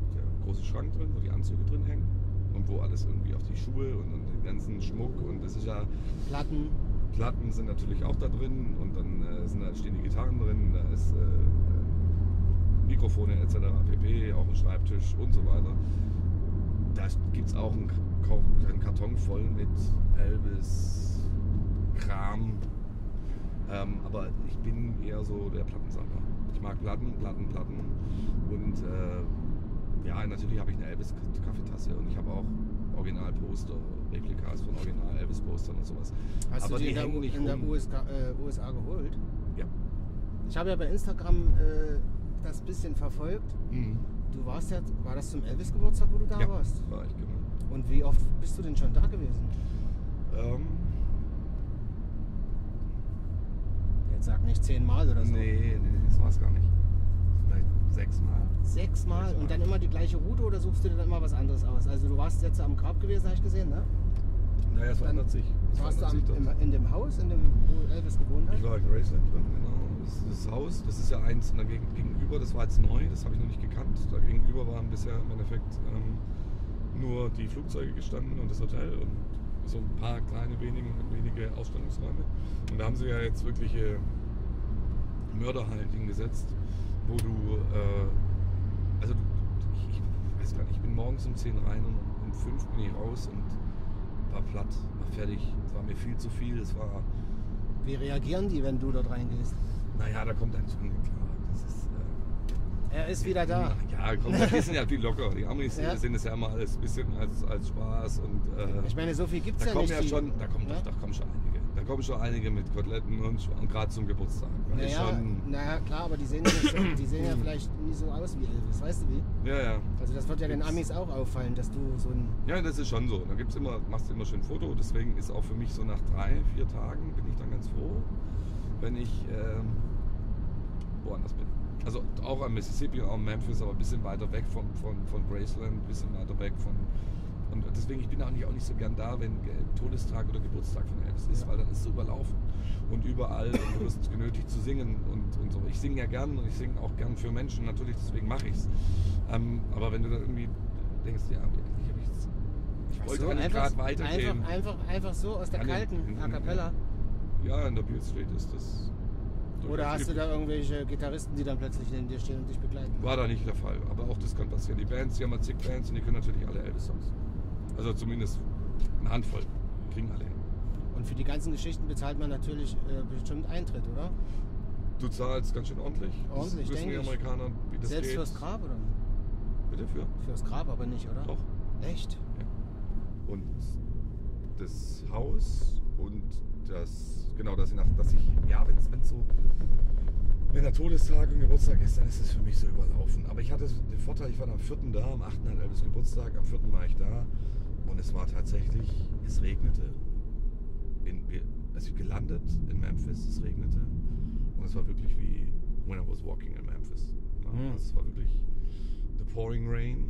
große Schrank drin, wo die Anzüge drin hängen. Und wo alles irgendwie auf die Schuhe und, und den ganzen Schmuck und das ist ja... Platten. Platten sind natürlich auch da drin und dann äh, sind da, stehen die Gitarren drin, da ist äh, Mikrofone et cetera pp, auch ein Schreibtisch und so weiter. Da gibt es auch einen, einen Karton voll mit Elvis-Kram. Ähm, aber ich bin eher so der Plattensammler. Ich mag Platten, Platten, Platten und... Äh, ja, natürlich habe ich eine Elvis-Kaffeetasse und ich habe auch Original-Poster, Replikas von Original-Elvis-Postern und sowas. Hast Aber du die, die hängen nicht in der U S A geholt? Ja. Ich habe ja bei Instagram äh, das bisschen verfolgt. Mhm. Du warst ja, war das zum Elvis-Geburtstag, wo du da ja, warst? Ja, war ich, genau. Und wie oft bist du denn schon da gewesen? Ähm. Jetzt sag nicht zehnmal oder so. Nee, nee, das war es gar nicht. Sechsmal. Sechsmal? Sechsmal und dann immer die gleiche Route oder suchst du dir dann immer was anderes aus? Also du warst jetzt am Grab gewesen, habe ich gesehen, ne? Naja, es verändert sich. Es warst verändert du am, sich in, in dem Haus, in dem, wo Elvis gewohnt hat? Ich war in Graceland drin, genau. Das, das Haus, das ist ja eins und dagegen, gegenüber, das war jetzt neu, das habe ich noch nicht gekannt. Da gegenüber waren bisher im Endeffekt ähm, nur die Flugzeuge gestanden und das Hotel und so ein paar kleine, wenige, wenige Ausstellungsräume. Und da haben sie ja jetzt wirkliche Mörderhallen hingesetzt. Wo du, äh, also du, ich, ich weiß gar nicht, ich bin morgens um zehn rein und um fünf bin ich raus und war platt, war fertig. Es war mir viel zu viel, es war... Wie reagieren die, wenn du dort reingehst? Naja, da kommt ein Zug, klar, das ist... Äh, er ist ja, wieder da. Na, ja, komm, die sind ja viel locker. Die Amis ja. sehen das ja immer alles ein bisschen als, als Spaß und... Äh, ich meine, so viel gibt's ja nicht. Ja schon, da kommen ja? da kommen schon einige. Da kommen schon einige mit Koteletten und, und gerade zum Geburtstag. Naja, schon... naja, klar, aber die sehen, ja, die sehen ja vielleicht nie so aus wie Elvis, weißt du wie? Ja, ja. Also das wird ja gibt's... den Amis auch auffallen, dass du so ein... Ja, das ist schon so. Da gibt's immer, machst du immer schön ein Foto. Deswegen ist auch für mich so nach drei, vier Tagen bin ich dann ganz froh, wenn ich ähm, woanders bin. Also auch am Mississippi, auch in Memphis, aber ein bisschen weiter weg von, von, von Graceland, ein bisschen weiter weg von... Und deswegen, ich bin auch nicht, auch nicht so gern da, wenn Todestag oder Geburtstag von Elvis ist, ja. weil dann ist es so überlaufen und überall und du wirst genötigt zu singen und, und so. Ich singe ja gern und ich singe auch gern für Menschen, natürlich, deswegen mache ich es. Ähm, aber wenn du dann irgendwie denkst, ja, ich, hab jetzt, ich wollte so, einen Grad weitergehen. Einfach, einfach, einfach so aus der ja, kalten in, in, in, A Cappella. Ja, in der Beale Street ist das... Oder hast du da irgendwelche Gitarristen, die dann plötzlich neben dir stehen und dich begleiten? War da nicht der Fall, aber auch das kann passieren. Die Bands, die haben ja zig Bands und die können natürlich alle Elvis-Songs. Also zumindest eine Handvoll. Kriegen alle hin. Und für die ganzen Geschichten bezahlt man natürlich äh, bestimmt Eintritt, oder? Du zahlst ganz schön ordentlich. Ordentlich, das wissen die Amerikaner, wie das selbst geht. Selbst fürs Grab, oder? Bitte für? Fürs Grab aber nicht, oder? Doch. Echt? Ja. Und das Haus und das, genau, dass ich, nach, dass ich ja, wenn es so, wenn der Todestag und Geburtstag ist, dann ist es für mich so überlaufen. Aber ich hatte den Vorteil, ich war am vierten da, am achten hat Elvis Geburtstag, am vierten war ich da und es war tatsächlich, es regnete. In, wir, also ich gelandet in Memphis, es regnete und es war wirklich wie When I Was Walking in Memphis. Ja, also es war wirklich the pouring rain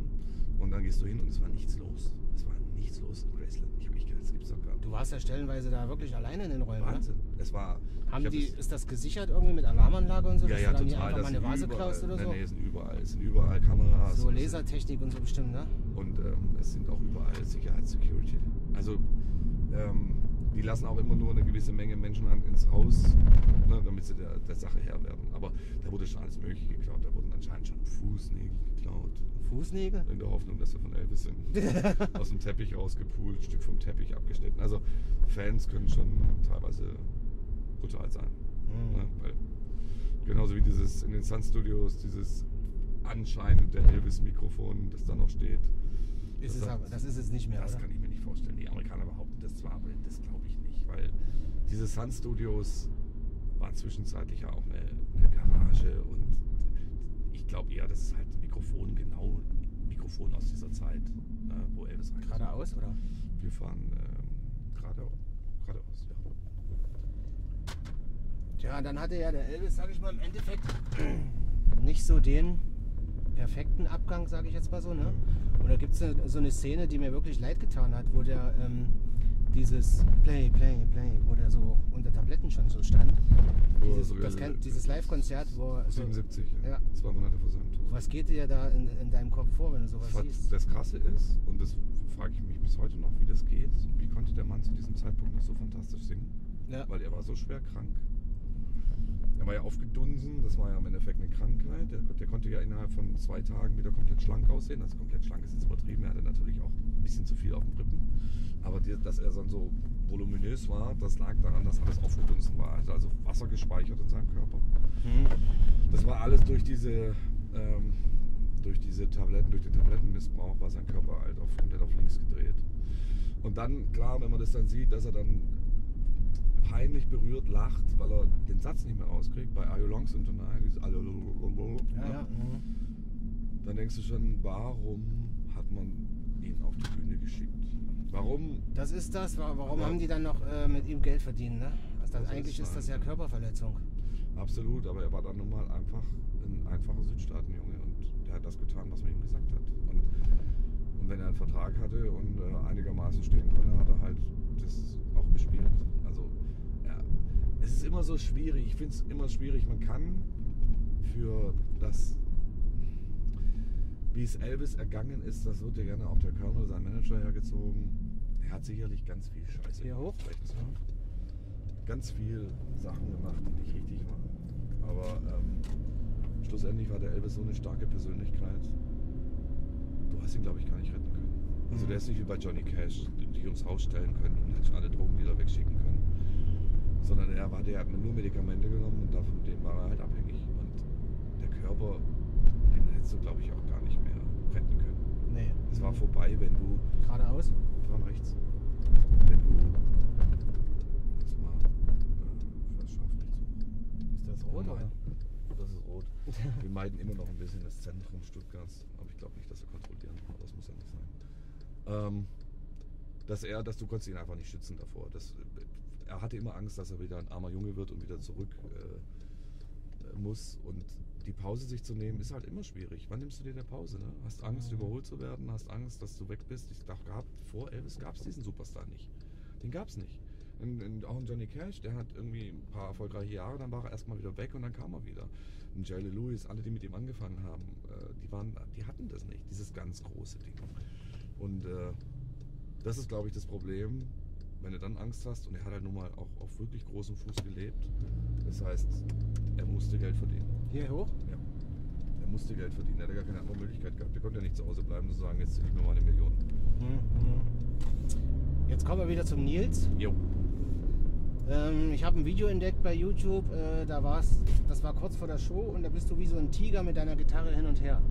und dann gehst du hin und es war nichts los. Es war nichts los in Graceland. Ich habe echt gedacht, das gibt's doch gar nicht. Du warst ja stellenweise da wirklich alleine in den Räumen. Wahnsinn. Oder? Es war. Haben die, es, ist das gesichert irgendwie mit Alarmanlage und so? Ja, ja, total. Hier einfach mal eine Vase klaust oder so? Nee, es sind überall. Es sind überall Kameras. So Lasertechnik und so bestimmt, ne? Und ähm, es sind auch überall Sicherheits-Security. Also ähm, die lassen auch immer nur eine gewisse Menge Menschen an, ins Haus, ne, damit sie der, der Sache Herr werden. Aber da wurde schon alles Mögliche geklaut. Da wurden anscheinend schon Fußnägel geklaut. Fußnägel? In der Hoffnung, dass wir von Elvis sind. Aus dem Teppich rausgepult, ein Stück vom Teppich abgeschnitten. Also Fans können schon teilweise brutal sein. Mhm. Ne, weil genauso wie dieses in den Sun Studios, dieses anscheinend der Elvis-Mikrofon, das da noch steht. Ist das, es, das ist es nicht mehr, Das oder? Kann ich mir nicht vorstellen. Die Amerikaner behaupten das zwar, aber das glaube ich nicht, weil diese Sun Studios waren zwischenzeitlich ja auch eine, eine Garage und ich glaube eher, das ist halt ein Mikrofon, genau ein Mikrofon aus dieser Zeit, wo Elvis reinkommt. Geradeaus, oder? Wir fahren ähm, geradeaus, geradeaus, ja. Tja, dann hatte ja der Elvis, sage ich mal, im Endeffekt nicht so den perfekten Abgang, sage ich jetzt mal so, ne? Und da gibt es so eine Szene, die mir wirklich leid getan hat, wo der ähm, dieses Play, Play, Play, wo der so unter Tabletten schon so stand. Oh, dieses, das kennt, dieses Live-Konzert, wo... siebenundsiebzig, so, ja. Zwei Monate vor seinem Tod. Was geht dir da in, in deinem Kopf vor, wenn du sowas was siehst? Das Krasse ist, und das frage ich mich bis heute noch, wie das geht, wie konnte der Mann zu diesem Zeitpunkt noch so fantastisch singen? Ja. Weil er war so schwer krank. Er war ja aufgedunsen, das war ja im Endeffekt eine Krankheit. Der, der konnte ja innerhalb von zwei Tagen wieder komplett schlank aussehen. Also komplett schlank ist jetzt übertrieben. Er hatte natürlich auch ein bisschen zu viel auf den Rippen. Aber die, dass er dann so voluminös war, das lag daran, dass alles aufgedunsen war. Also, also Wasser gespeichert in seinem Körper. Mhm. Das war alles durch diese, ähm, durch diese Tabletten, durch den Tablettenmissbrauch, war sein Körper halt auf, komplett auf links gedreht. Und dann, klar, wenn man das dann sieht, dass er dann peinlich berührt lacht, weil er den Satz nicht mehr rauskriegt, bei Are You Long Since Tonight, dieses ja, ja. Dann denkst du schon, warum hat man ihn auf die Bühne geschickt? Warum? Das ist das, warum ja. haben die dann noch äh, mit ihm Geld verdient, ne? Also das eigentlich ist, ist das ja Körperverletzung. Absolut, aber er war dann nun mal einfach ein einfacher Südstaatenjunge und der hat das getan, was man ihm gesagt hat. Und, und wenn er einen Vertrag hatte und äh, einigermaßen stehen konnte, hat er halt das auch gespielt. Also es ist immer so schwierig, ich finde es immer schwierig, man kann für das, wie es Elvis ergangen ist, das wird ja gerne auch der Colonel, sein Manager, hergezogen. Er hat sicherlich ganz viel Scheiße hier hoch. Ganz viel Sachen gemacht, die nicht richtig waren. Aber ähm, schlussendlich war der Elvis so eine starke Persönlichkeit, du hast ihn, glaube ich, gar nicht retten können. Also der ist nicht wie bei Johnny Cash, die Jungs rausstellen können und hätte schon alle Drogen wieder wegschicken können. Sondern er war, der hat nur Medikamente genommen und davon dem war er halt abhängig. Und der Körper, den hättest du, glaube ich, auch gar nicht mehr retten können. Nee. Es war vorbei, wenn du... Geradeaus? Dran rechts. Wenn du... Das war... Äh, das scharf rechts hoch. Ist das rot, oder? Das ist rot. Wir meiden immer noch ein bisschen das Zentrum Stuttgarts. Aber ich glaube nicht, dass wir kontrollieren. Aber das muss ja nicht sein. Ähm, dass er, dass du konntest ihn einfach nicht schützen davor. Das, er hatte immer Angst, dass er wieder ein armer Junge wird und wieder zurück äh, muss. Und die Pause sich zu nehmen, ist halt immer schwierig. Wann nimmst du dir eine Pause? Ne? Hast Angst, mhm. überholt zu werden, hast Angst, dass du weg bist. Ich dachte, gab, vor Elvis gab es diesen Superstar nicht. Den gab es nicht. In, in, auch ein Johnny Cash, der hat irgendwie ein paar erfolgreiche Jahre, dann war er erstmal wieder weg und dann kam er wieder. Ein Jerry Lewis, alle, die mit ihm angefangen haben, äh, die, waren, die hatten das nicht, dieses ganz große Ding. Und äh, das ist, glaube ich, das Problem. Wenn du dann Angst hast, und er hat halt nun mal auch auf wirklich großem Fuß gelebt, das heißt, er musste Geld verdienen. Hier hoch? Ja. Er musste Geld verdienen, er hat gar keine andere Möglichkeit gehabt. Er konnte ja nicht zu Hause bleiben und sagen, jetzt zieh ich mir mal eine Million. Mhm. Jetzt kommen wir wieder zum Nils. Jo. Ähm, ich habe ein Video entdeckt bei YouTube, äh, da war's, das war kurz vor der Show und da bist du wie so ein Tiger mit deiner Gitarre hin und her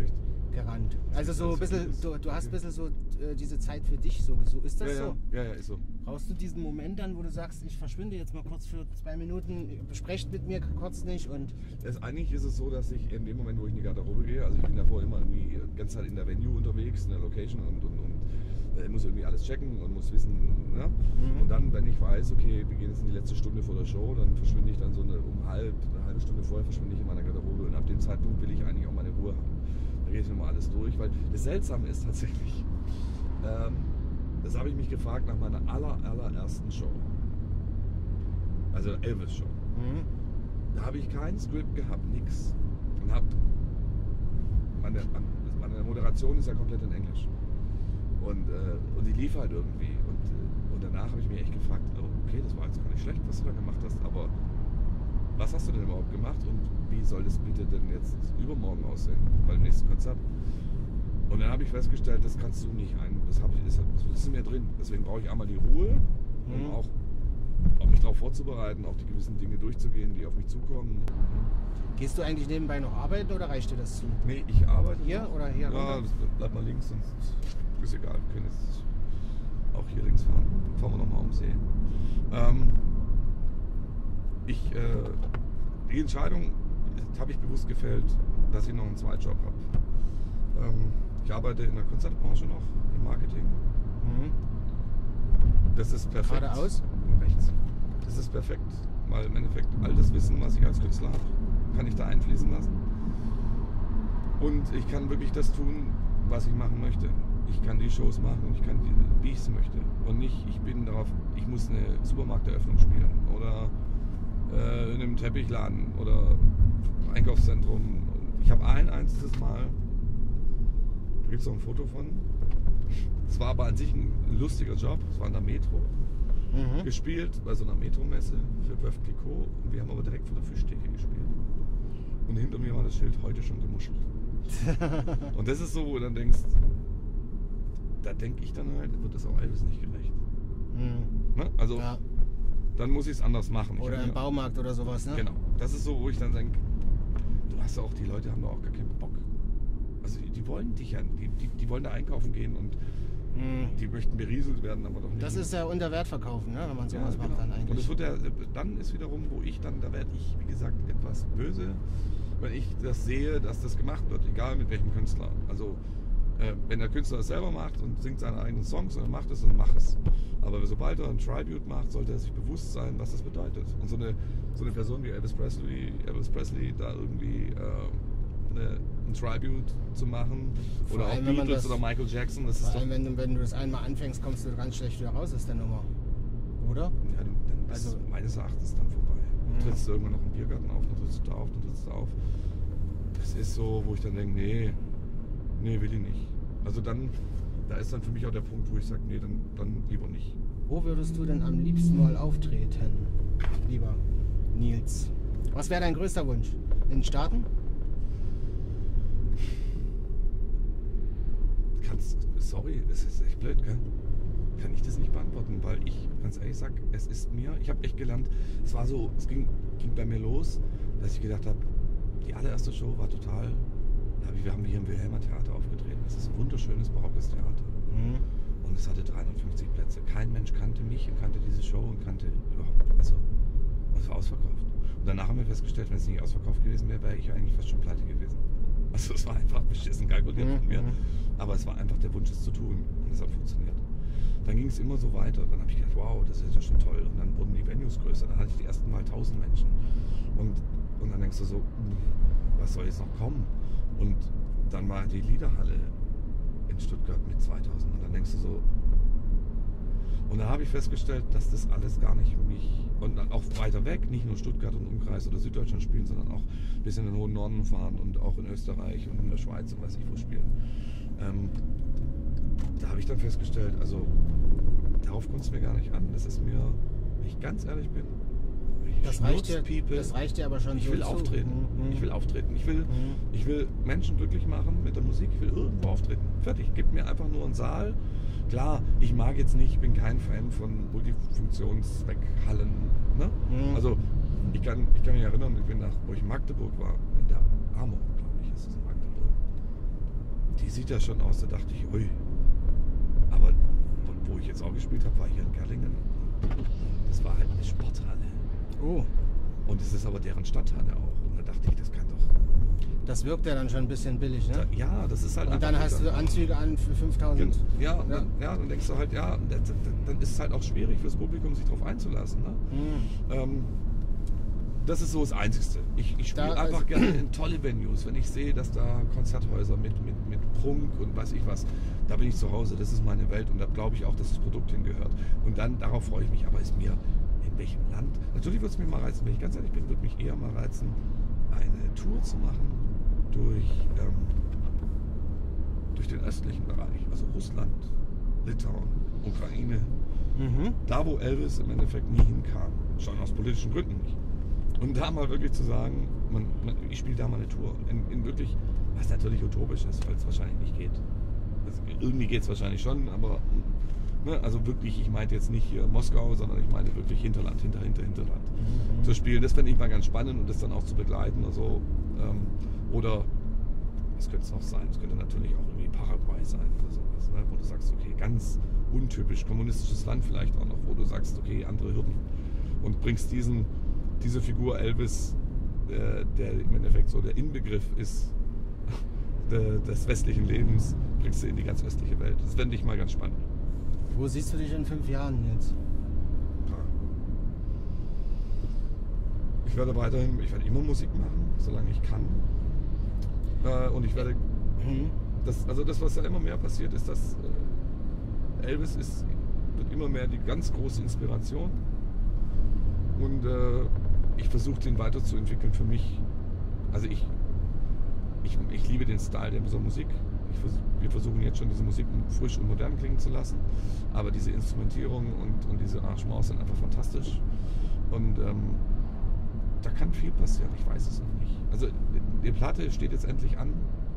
Echt? gerannt. Also so ein bisschen, du, du hast ein bisschen so äh, diese Zeit für dich sowieso. Ist das ja, so? Ja. ja, ja, ist so. Brauchst du diesen Moment dann, wo du sagst, ich verschwinde jetzt mal kurz für zwei Minuten, besprecht mit mir kurz nicht und... Es, eigentlich ist es so, dass ich in dem Moment, wo ich in die Garderobe gehe, also ich bin davor immer irgendwie die ganze Zeit in der Venue unterwegs, in der Location und... und, und Ich muss irgendwie alles checken und muss wissen, ne? Mhm. Und dann, wenn ich weiß, okay, wir gehen jetzt in die letzte Stunde vor der Show, dann verschwinde ich dann so eine, um halb, eine halbe Stunde vorher verschwinde ich in meiner Garderobe und ab dem Zeitpunkt will ich eigentlich auch meine Ruhe haben. Da gehe ich nochmal alles durch, weil das Seltsame ist tatsächlich, ähm, das habe ich mich gefragt nach meiner aller, allerersten Show, also Elvis Show, mhm. Da habe ich kein Script gehabt, nix. Und habe, meine, meine Moderation ist ja komplett in Englisch. Und, äh, und die lief halt irgendwie und, und danach habe ich mich echt gefragt, oh, okay, das war jetzt gar nicht schlecht, was du da gemacht hast, aber was hast du denn überhaupt gemacht und wie soll das bitte denn jetzt übermorgen aussehen, beim nächsten Konzert? Und dann habe ich festgestellt, das kannst du nicht ein, das, hab ich, das, das ist in mir drin, deswegen brauche ich einmal die Ruhe, um mhm. auch, auch mich darauf vorzubereiten, auch die gewissen Dinge durchzugehen, die auf mich zukommen. Gehst du eigentlich nebenbei noch arbeiten oder reicht dir das zu? Nee, ich arbeite. Hier noch. Oder hier? Ja, runter? Bleib mal links und... Ist egal, wir können jetzt auch hier links fahren. Fahren wir nochmal um See. Ähm, ich, äh, die Entscheidung habe ich bewusst gefällt, dass ich noch einen Zweitjob habe. Ähm, ich arbeite in der Konzertbranche noch, im Marketing. Mhm. Das ist perfekt. Geradeaus? Rechts. Das ist perfekt, weil im Endeffekt all das Wissen, was ich als Künstler habe, kann ich da einfließen lassen. Und ich kann wirklich das tun, was ich machen möchte. Ich kann die Shows machen und ich kann die, wie ich es möchte. Und nicht, ich bin darauf, ich muss eine Supermarkteröffnung spielen oder äh, in einem Teppichladen oder Einkaufszentrum. Ich habe ein einziges Mal, da gibt es auch ein Foto von, es war aber an sich ein lustiger Job, es war in der Metro, mhm. gespielt bei so einer Metromesse für Boeuf Clicquot und wir haben aber direkt vor der Fischtheke gespielt. Und hinter mir war das Schild, heute schon gemuschelt. Und das ist so, wo du dann denkst, da denke ich dann halt, wird das auch Elvis nicht gerecht. Mhm. Ne? Also, ja. Dann muss ich es anders machen. Oder ich im ja, Baumarkt oder sowas, ne? Genau. Das ist so, wo ich dann denke, du hast auch, die Leute haben doch auch gar keinen Bock. Also, die, die wollen dich ja, die, die, die wollen da einkaufen gehen und mhm. die möchten berieselt werden, aber doch nicht. Das ist ja unter Wert verkaufen, ne? Wenn man sowas ja, macht, genau. Dann eigentlich. Und das wird ja, dann ist wiederum, wo ich dann, da werde ich, wie gesagt, etwas böse, wenn ich das sehe, dass das gemacht wird, egal mit welchem Künstler. Also, wenn der Künstler es selber macht und singt seine eigenen Songs und macht es, dann macht es. Aber sobald er ein Tribute macht, sollte er sich bewusst sein, was das bedeutet. Und so eine, so eine Person wie Elvis Presley, Elvis Presley da irgendwie äh, eine, ein Tribute zu machen oder auch Beatles oder Michael Jackson. Das ist doch, wenn du, wenn du das einmal anfängst, kommst du ganz schlecht wieder raus aus der Nummer, oder? Ja, dann bist also, du meines Erachtens dann vorbei. Du trittst ja. irgendwann noch im Biergarten auf, dann trittst du da auf, dann trittst du da auf. Das ist so, wo ich dann denke, nee, nee, will ich nicht. Also dann, da ist dann für mich auch der Punkt, wo ich sage, nee, dann, dann lieber nicht. Wo würdest du denn am liebsten mal auftreten, lieber Nils? Was wäre dein größter Wunsch? In den Staaten? Kannst, sorry, das ist echt blöd, gell? Kann ich das nicht beantworten, weil ich ganz ehrlich sage, es ist mir, ich habe echt gelernt, es war so, es ging, ging bei mir los, dass ich gedacht habe, die allererste Show war total... Wir haben hier im Wilhelmer Theater aufgetreten. Es ist ein wunderschönes barockes Theater. Mhm. Und es hatte dreihundertfünfzig Plätze. Kein Mensch kannte mich und kannte diese Show und kannte überhaupt. Also, es war ausverkauft. Und danach haben wir festgestellt, wenn es nicht ausverkauft gewesen wäre, wäre ich eigentlich fast schon pleite gewesen. Also, es war einfach beschissen kalkuliert mhm. von mir. Aber es war einfach der Wunsch, es zu tun. Und es hat funktioniert. Dann ging es immer so weiter. Dann habe ich gedacht, wow, das ist ja schon toll. Und dann wurden die Venues größer. Dann hatte ich die ersten Mal tausend Menschen. Und, und dann denkst du so, was soll jetzt noch kommen? Und dann war die Liederhalle in Stuttgart mit zweitausend und dann denkst du so... Und da habe ich festgestellt, dass das alles gar nicht mich... Und dann auch weiter weg, nicht nur Stuttgart und Umkreis oder Süddeutschland spielen, sondern auch ein bisschen in den hohen Norden fahren und auch in Österreich und in der Schweiz und weiß ich wo spielen. Ähm, da habe ich dann festgestellt, also darauf kommt es mir gar nicht an. Das ist mir, wenn ich ganz ehrlich bin... Das reicht, dir, das reicht dir aber schon ich will, auftreten. Mhm. ich will auftreten. Ich will auftreten. Mhm. Ich will Menschen glücklich machen mit der Musik. Ich will irgendwo auftreten. Fertig. Gib mir einfach nur einen Saal. Klar, ich mag jetzt nicht, ich bin kein Fan von Multifunktionszweckhallen. Ne? Mhm. Also ich kann, ich kann mich erinnern, ich bin nach, wo ich in Magdeburg war, in der Amor, glaube ich, ist es in Magdeburg. Die sieht ja schon aus, da dachte ich, ui. Aber wo ich jetzt auch gespielt habe, war hier in Gerlingen. Das war halt eine Sporthalle. Oh. Und es ist aber deren Stadthalle auch. Und da dachte ich, das kann doch... Das wirkt ja dann schon ein bisschen billig, ne? Ja, das ist halt... Und dann hast du Anzüge an für fünftausend. Ja, ja. Dann, ja, dann denkst du halt, ja, dann ist es halt auch schwierig fürs Publikum, sich darauf einzulassen. Ne? Mhm. Ähm, das ist so das Einzigste. Ich, ich spiele einfach also gerne in tolle Venues. Wenn ich sehe, dass da Konzerthäuser mit, mit, mit Prunk und weiß ich was, da bin ich zu Hause, das ist meine Welt und da glaube ich auch, dass das Produkt hingehört. Und dann, darauf freue ich mich, aber ist mir... In welchem Land? Natürlich würde es mich mal reizen, wenn ich ganz ehrlich bin, würde mich eher mal reizen, eine Tour zu machen durch, ähm, durch den östlichen Bereich, also Russland, Litauen, Ukraine. Mhm. Da, wo Elvis im Endeffekt nie hinkam, schon aus politischen Gründen nicht. Und da mal wirklich zu sagen, man, man, ich spiele da mal eine Tour, in, in wirklich, was natürlich utopisch ist, weil es wahrscheinlich nicht geht. Also irgendwie geht es wahrscheinlich schon, aber... Also wirklich, ich meinte jetzt nicht hier Moskau, sondern ich meine wirklich Hinterland, hinter, hinter, Hinterland mhm. zu spielen. Das fände ich mal ganz spannend und das dann auch zu begleiten. Also, ähm, oder, was könnte es noch sein? Es könnte natürlich auch irgendwie Paraguay sein oder sowas, ne? Wo du sagst, okay, ganz untypisch, kommunistisches Land vielleicht auch noch, wo du sagst, okay, andere Hirten und bringst diesen, diese Figur Elvis, äh, der im Endeffekt so der Inbegriff ist de, des westlichen Lebens, bringst du in die ganz westliche Welt. Das fände ich mal ganz spannend. Wo siehst du dich in fünf Jahren jetzt? Ich werde weiterhin, ich werde immer Musik machen, solange ich kann. Und ich werde, das, also das, was da immer mehr passiert, ist, dass Elvis ist, wird immer mehr die ganz große Inspiration. Und ich versuche, den weiterzuentwickeln für mich. Also ich, ich, ich liebe den Style der Musik. Ich vers wir versuchen jetzt schon, diese Musik frisch und modern klingen zu lassen, aber diese Instrumentierung und, und diese Arrangements sind einfach fantastisch und ähm, da kann viel passieren, ich weiß es noch nicht. Also die Platte steht jetzt endlich an,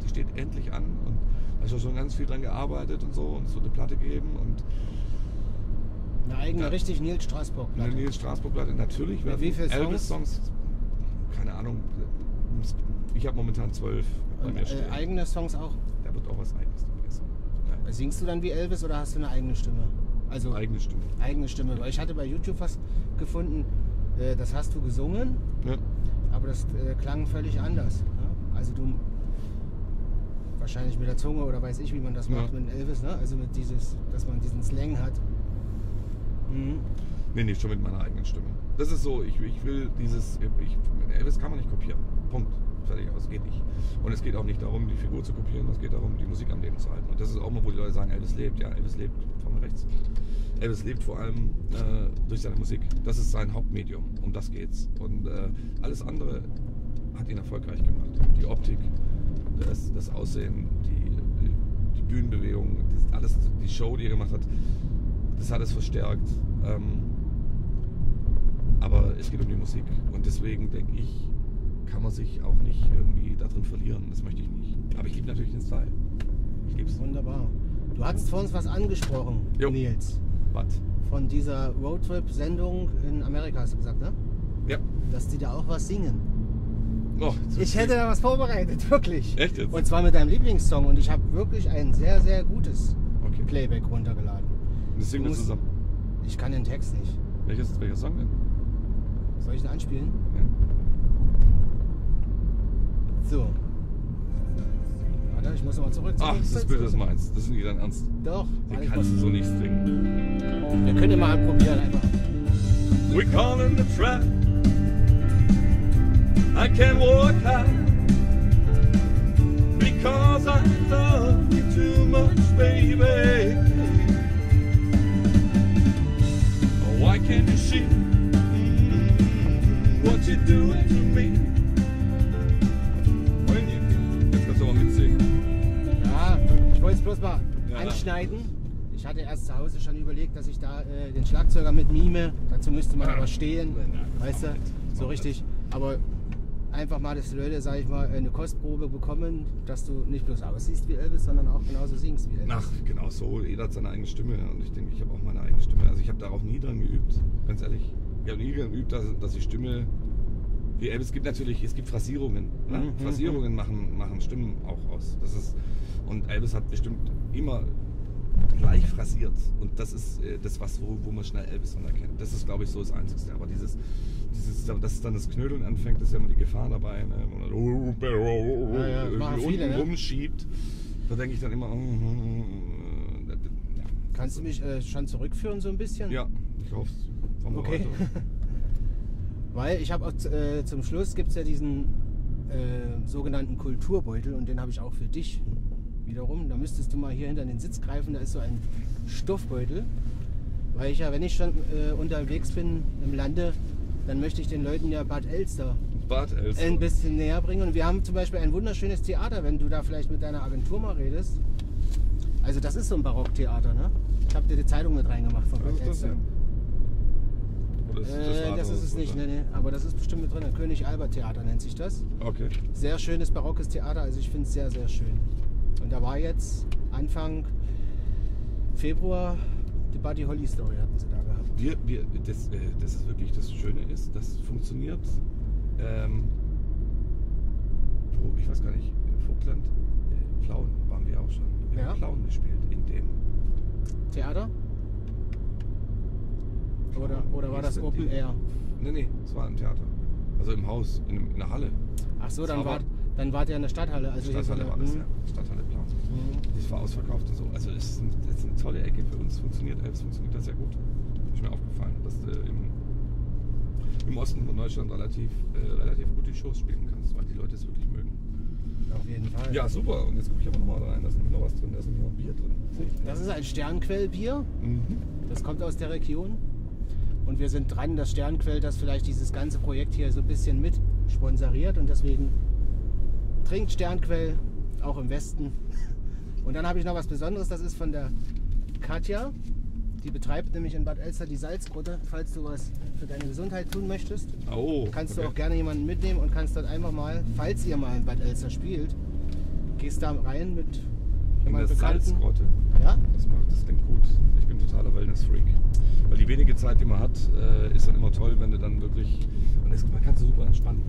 die steht endlich an und da ist ja schon ganz viel dran gearbeitet und so und es wird eine Platte geben und eine eigene, da, richtig Nils Strassburg Platte. Eine Nils Strassburg Platte, natürlich. Mit wie viele Songs? Elvis Songs, keine Ahnung, ich habe momentan zwölf bei mir stehen. Eigene Songs auch? Da wird auch was Eigenes dabei sein. Ja. Singst du dann wie Elvis oder hast du eine eigene Stimme? Also eigene Stimme. Eigene Stimme. Weil ich hatte bei YouTube was gefunden, das hast du gesungen, ja. aber das klang völlig anders. Also du wahrscheinlich mit der Zunge oder weiß ich, wie man das ja. macht mit Elvis, ne? Also mit dieses, dass man diesen Slang hat. Mhm. Nee, nee, schon mit meiner eigenen Stimme. Das ist so, ich, ich will dieses, ich, Elvis kann man nicht kopieren. Punkt. Fertig aus, geht nicht. Und es geht auch nicht darum, die Figur zu kopieren, es geht darum, die Musik am Leben zu halten. Und das ist auch mal, wo die Leute sagen, Elvis lebt, ja, Elvis lebt, von rechts. Elvis lebt vor allem äh, durch seine Musik. Das ist sein Hauptmedium, um das geht's. Und äh, alles andere hat ihn erfolgreich gemacht. Die Optik, das, das Aussehen, die, die, die Bühnenbewegung, die, alles, die Show, die er gemacht hat, das hat es verstärkt. Ähm, aber es geht um die Musik. Und deswegen denke ich, kann man sich auch nicht irgendwie darin verlieren. Das möchte ich nicht. Aber ich liebe natürlich den Style. Ich liebe es. Wunderbar. Du hattest vor uns was angesprochen, jo. Nils. Was? Von dieser Roadtrip-Sendung in Amerika, hast du gesagt, ne? Ja. Dass die da auch was singen. Oh, ich hätte da was vorbereitet, wirklich. Echt jetzt? Und zwar mit deinem Lieblingssong. Und ich habe wirklich ein sehr, sehr gutes okay. Playback runtergeladen. Und das singen wir zusammen? Ich kann den Text nicht. Welches, welcher Song denn? Soll ich den anspielen? Ja. So. Warte, ich muss nochmal zurück. Ach, das ist bitte das meins. Das ist nicht dein Ernst. Doch. Den kannst du so nicht singen. Wir können mal probieren einfach. We're calling the trap. I can't walk out. Because I love you too much, baby. Why can't you see what you're doing to me? Ich wollte es bloß mal ja. anschneiden. Ich hatte erst zu Hause schon überlegt, dass ich da äh, den Schlagzeuger mit mime. Dazu müsste man ja. aber stehen, ja, weißt du, so richtig. Aber einfach mal, dass die Leute, sag ich mal, eine Kostprobe bekommen, dass du nicht bloß aussiehst wie Elvis, sondern auch genauso singst wie Elvis. Ach, genau so. Jeder hat seine eigene Stimme und ich denke, ich habe auch meine eigene Stimme. Also ich habe darauf nie dran geübt, ganz ehrlich. Ich habe nie dran geübt, dass, dass die Stimme wie Elvis gibt. Natürlich, es gibt Phrasierungen. Ne? Mhm. Phrasierungen machen, machen Stimmen auch aus. Das ist, und Elvis hat bestimmt immer gleich phrasiert und das ist äh, das, was, wo, wo man schnell Elvis anerkennt. Das ist, glaube ich, so das Einzigste. Aber dieses, dieses dass dann das Knödeln anfängt, ist ja immer die Gefahr dabei, ne? Wenn man ja, ja, viele, unten ne? rumschiebt, da denke ich dann immer... Mm, ja. Kannst du mich äh, schon zurückführen so ein bisschen? Ja, ich hoffe es. Okay. Weil ich habe auch äh, zum Schluss gibt es ja diesen äh, sogenannten Kulturbeutel und den habe ich auch für dich. Wiederum, da müsstest du mal hier hinter den Sitz greifen, da ist so ein Stoffbeutel, weil ich ja, wenn ich schon äh, unterwegs bin im Lande, dann möchte ich den Leuten ja Bad Elster, Bad Elster ein bisschen näher bringen. Und wir haben zum Beispiel ein wunderschönes Theater, wenn du da vielleicht mit deiner Agentur mal redest. Also das ist so ein Barocktheater, ne? Ich habe dir die Zeitung mit reingemacht von Bad Elster. Das, das, äh, das ist es nicht, ne, ne, aber das ist bestimmt mit drin. König-Albert-Theater nennt sich das. Okay. Sehr schönes barockes Theater, also ich finde es sehr, sehr schön. Und da war jetzt Anfang Februar die Buddy Holly Story hatten sie da gehabt. Wir, wir, das, äh, das ist wirklich das Schöne ist, das funktioniert. Ähm, ich weiß gar nicht, Vogtland, äh, Plauen waren wir auch schon. Wir ja. haben Plauen gespielt in dem Theater? Plauen, oder oder war das Open Air? Nee, nee, es war im Theater. Also im Haus, in, in der Halle. Ach so, dann war... Dann wart ihr in der Stadthalle. Also Stadthalle war das, ja. Stadthalle Plauen. Mhm. Das war ausverkauft und so. Also das ist, ein, das ist eine tolle Ecke für uns. Funktioniert Elvis, funktioniert das sehr gut. Ist mir aufgefallen, dass du im, im Osten von Deutschland relativ, äh, relativ gut die Shows spielen kannst, weil die Leute es wirklich mögen. Ja, auf jeden Fall. Ja, super. Und jetzt gucke ich aber nochmal rein. Da ist noch was drin. Da ist noch ein Bier drin. Das ist ein Sternquellbier. Mhm. Das kommt aus der Region. Und wir sind dran, das Sternquell, das vielleicht dieses ganze Projekt hier so ein bisschen mit sponsoriert. Und deswegen... trinkt Sternquell, auch im Westen. Und dann habe ich noch was Besonderes, das ist von der Katja. Die betreibt nämlich in Bad Elster die Salzgrotte. Falls du was für deine Gesundheit tun möchtest, oh, kannst okay. du auch gerne jemanden mitnehmen und kannst dort einfach mal, falls ihr mal in Bad Elster spielt, gehst da rein mit jemandem Bekannten. Salzgrotte. Ja? Das macht, das klingt gut. Ich bin totaler Wellness-Freak. Weil die wenige Zeit, die man hat, ist dann immer toll, wenn du dann wirklich... Und das, man kann super entspannen.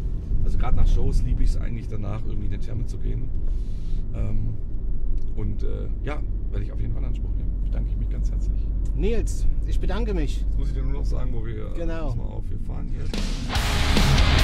Also gerade nach Shows liebe ich es eigentlich danach, irgendwie in den Thermen zu gehen. Ähm, und äh, ja, werde ich auf jeden Fall in Anspruch nehmen. Bedanke ich mich ganz herzlich. Nils, ich bedanke mich. Jetzt muss ich dir nur noch sagen, wo wir... Genau. Pass mal auf, wir fahren hier.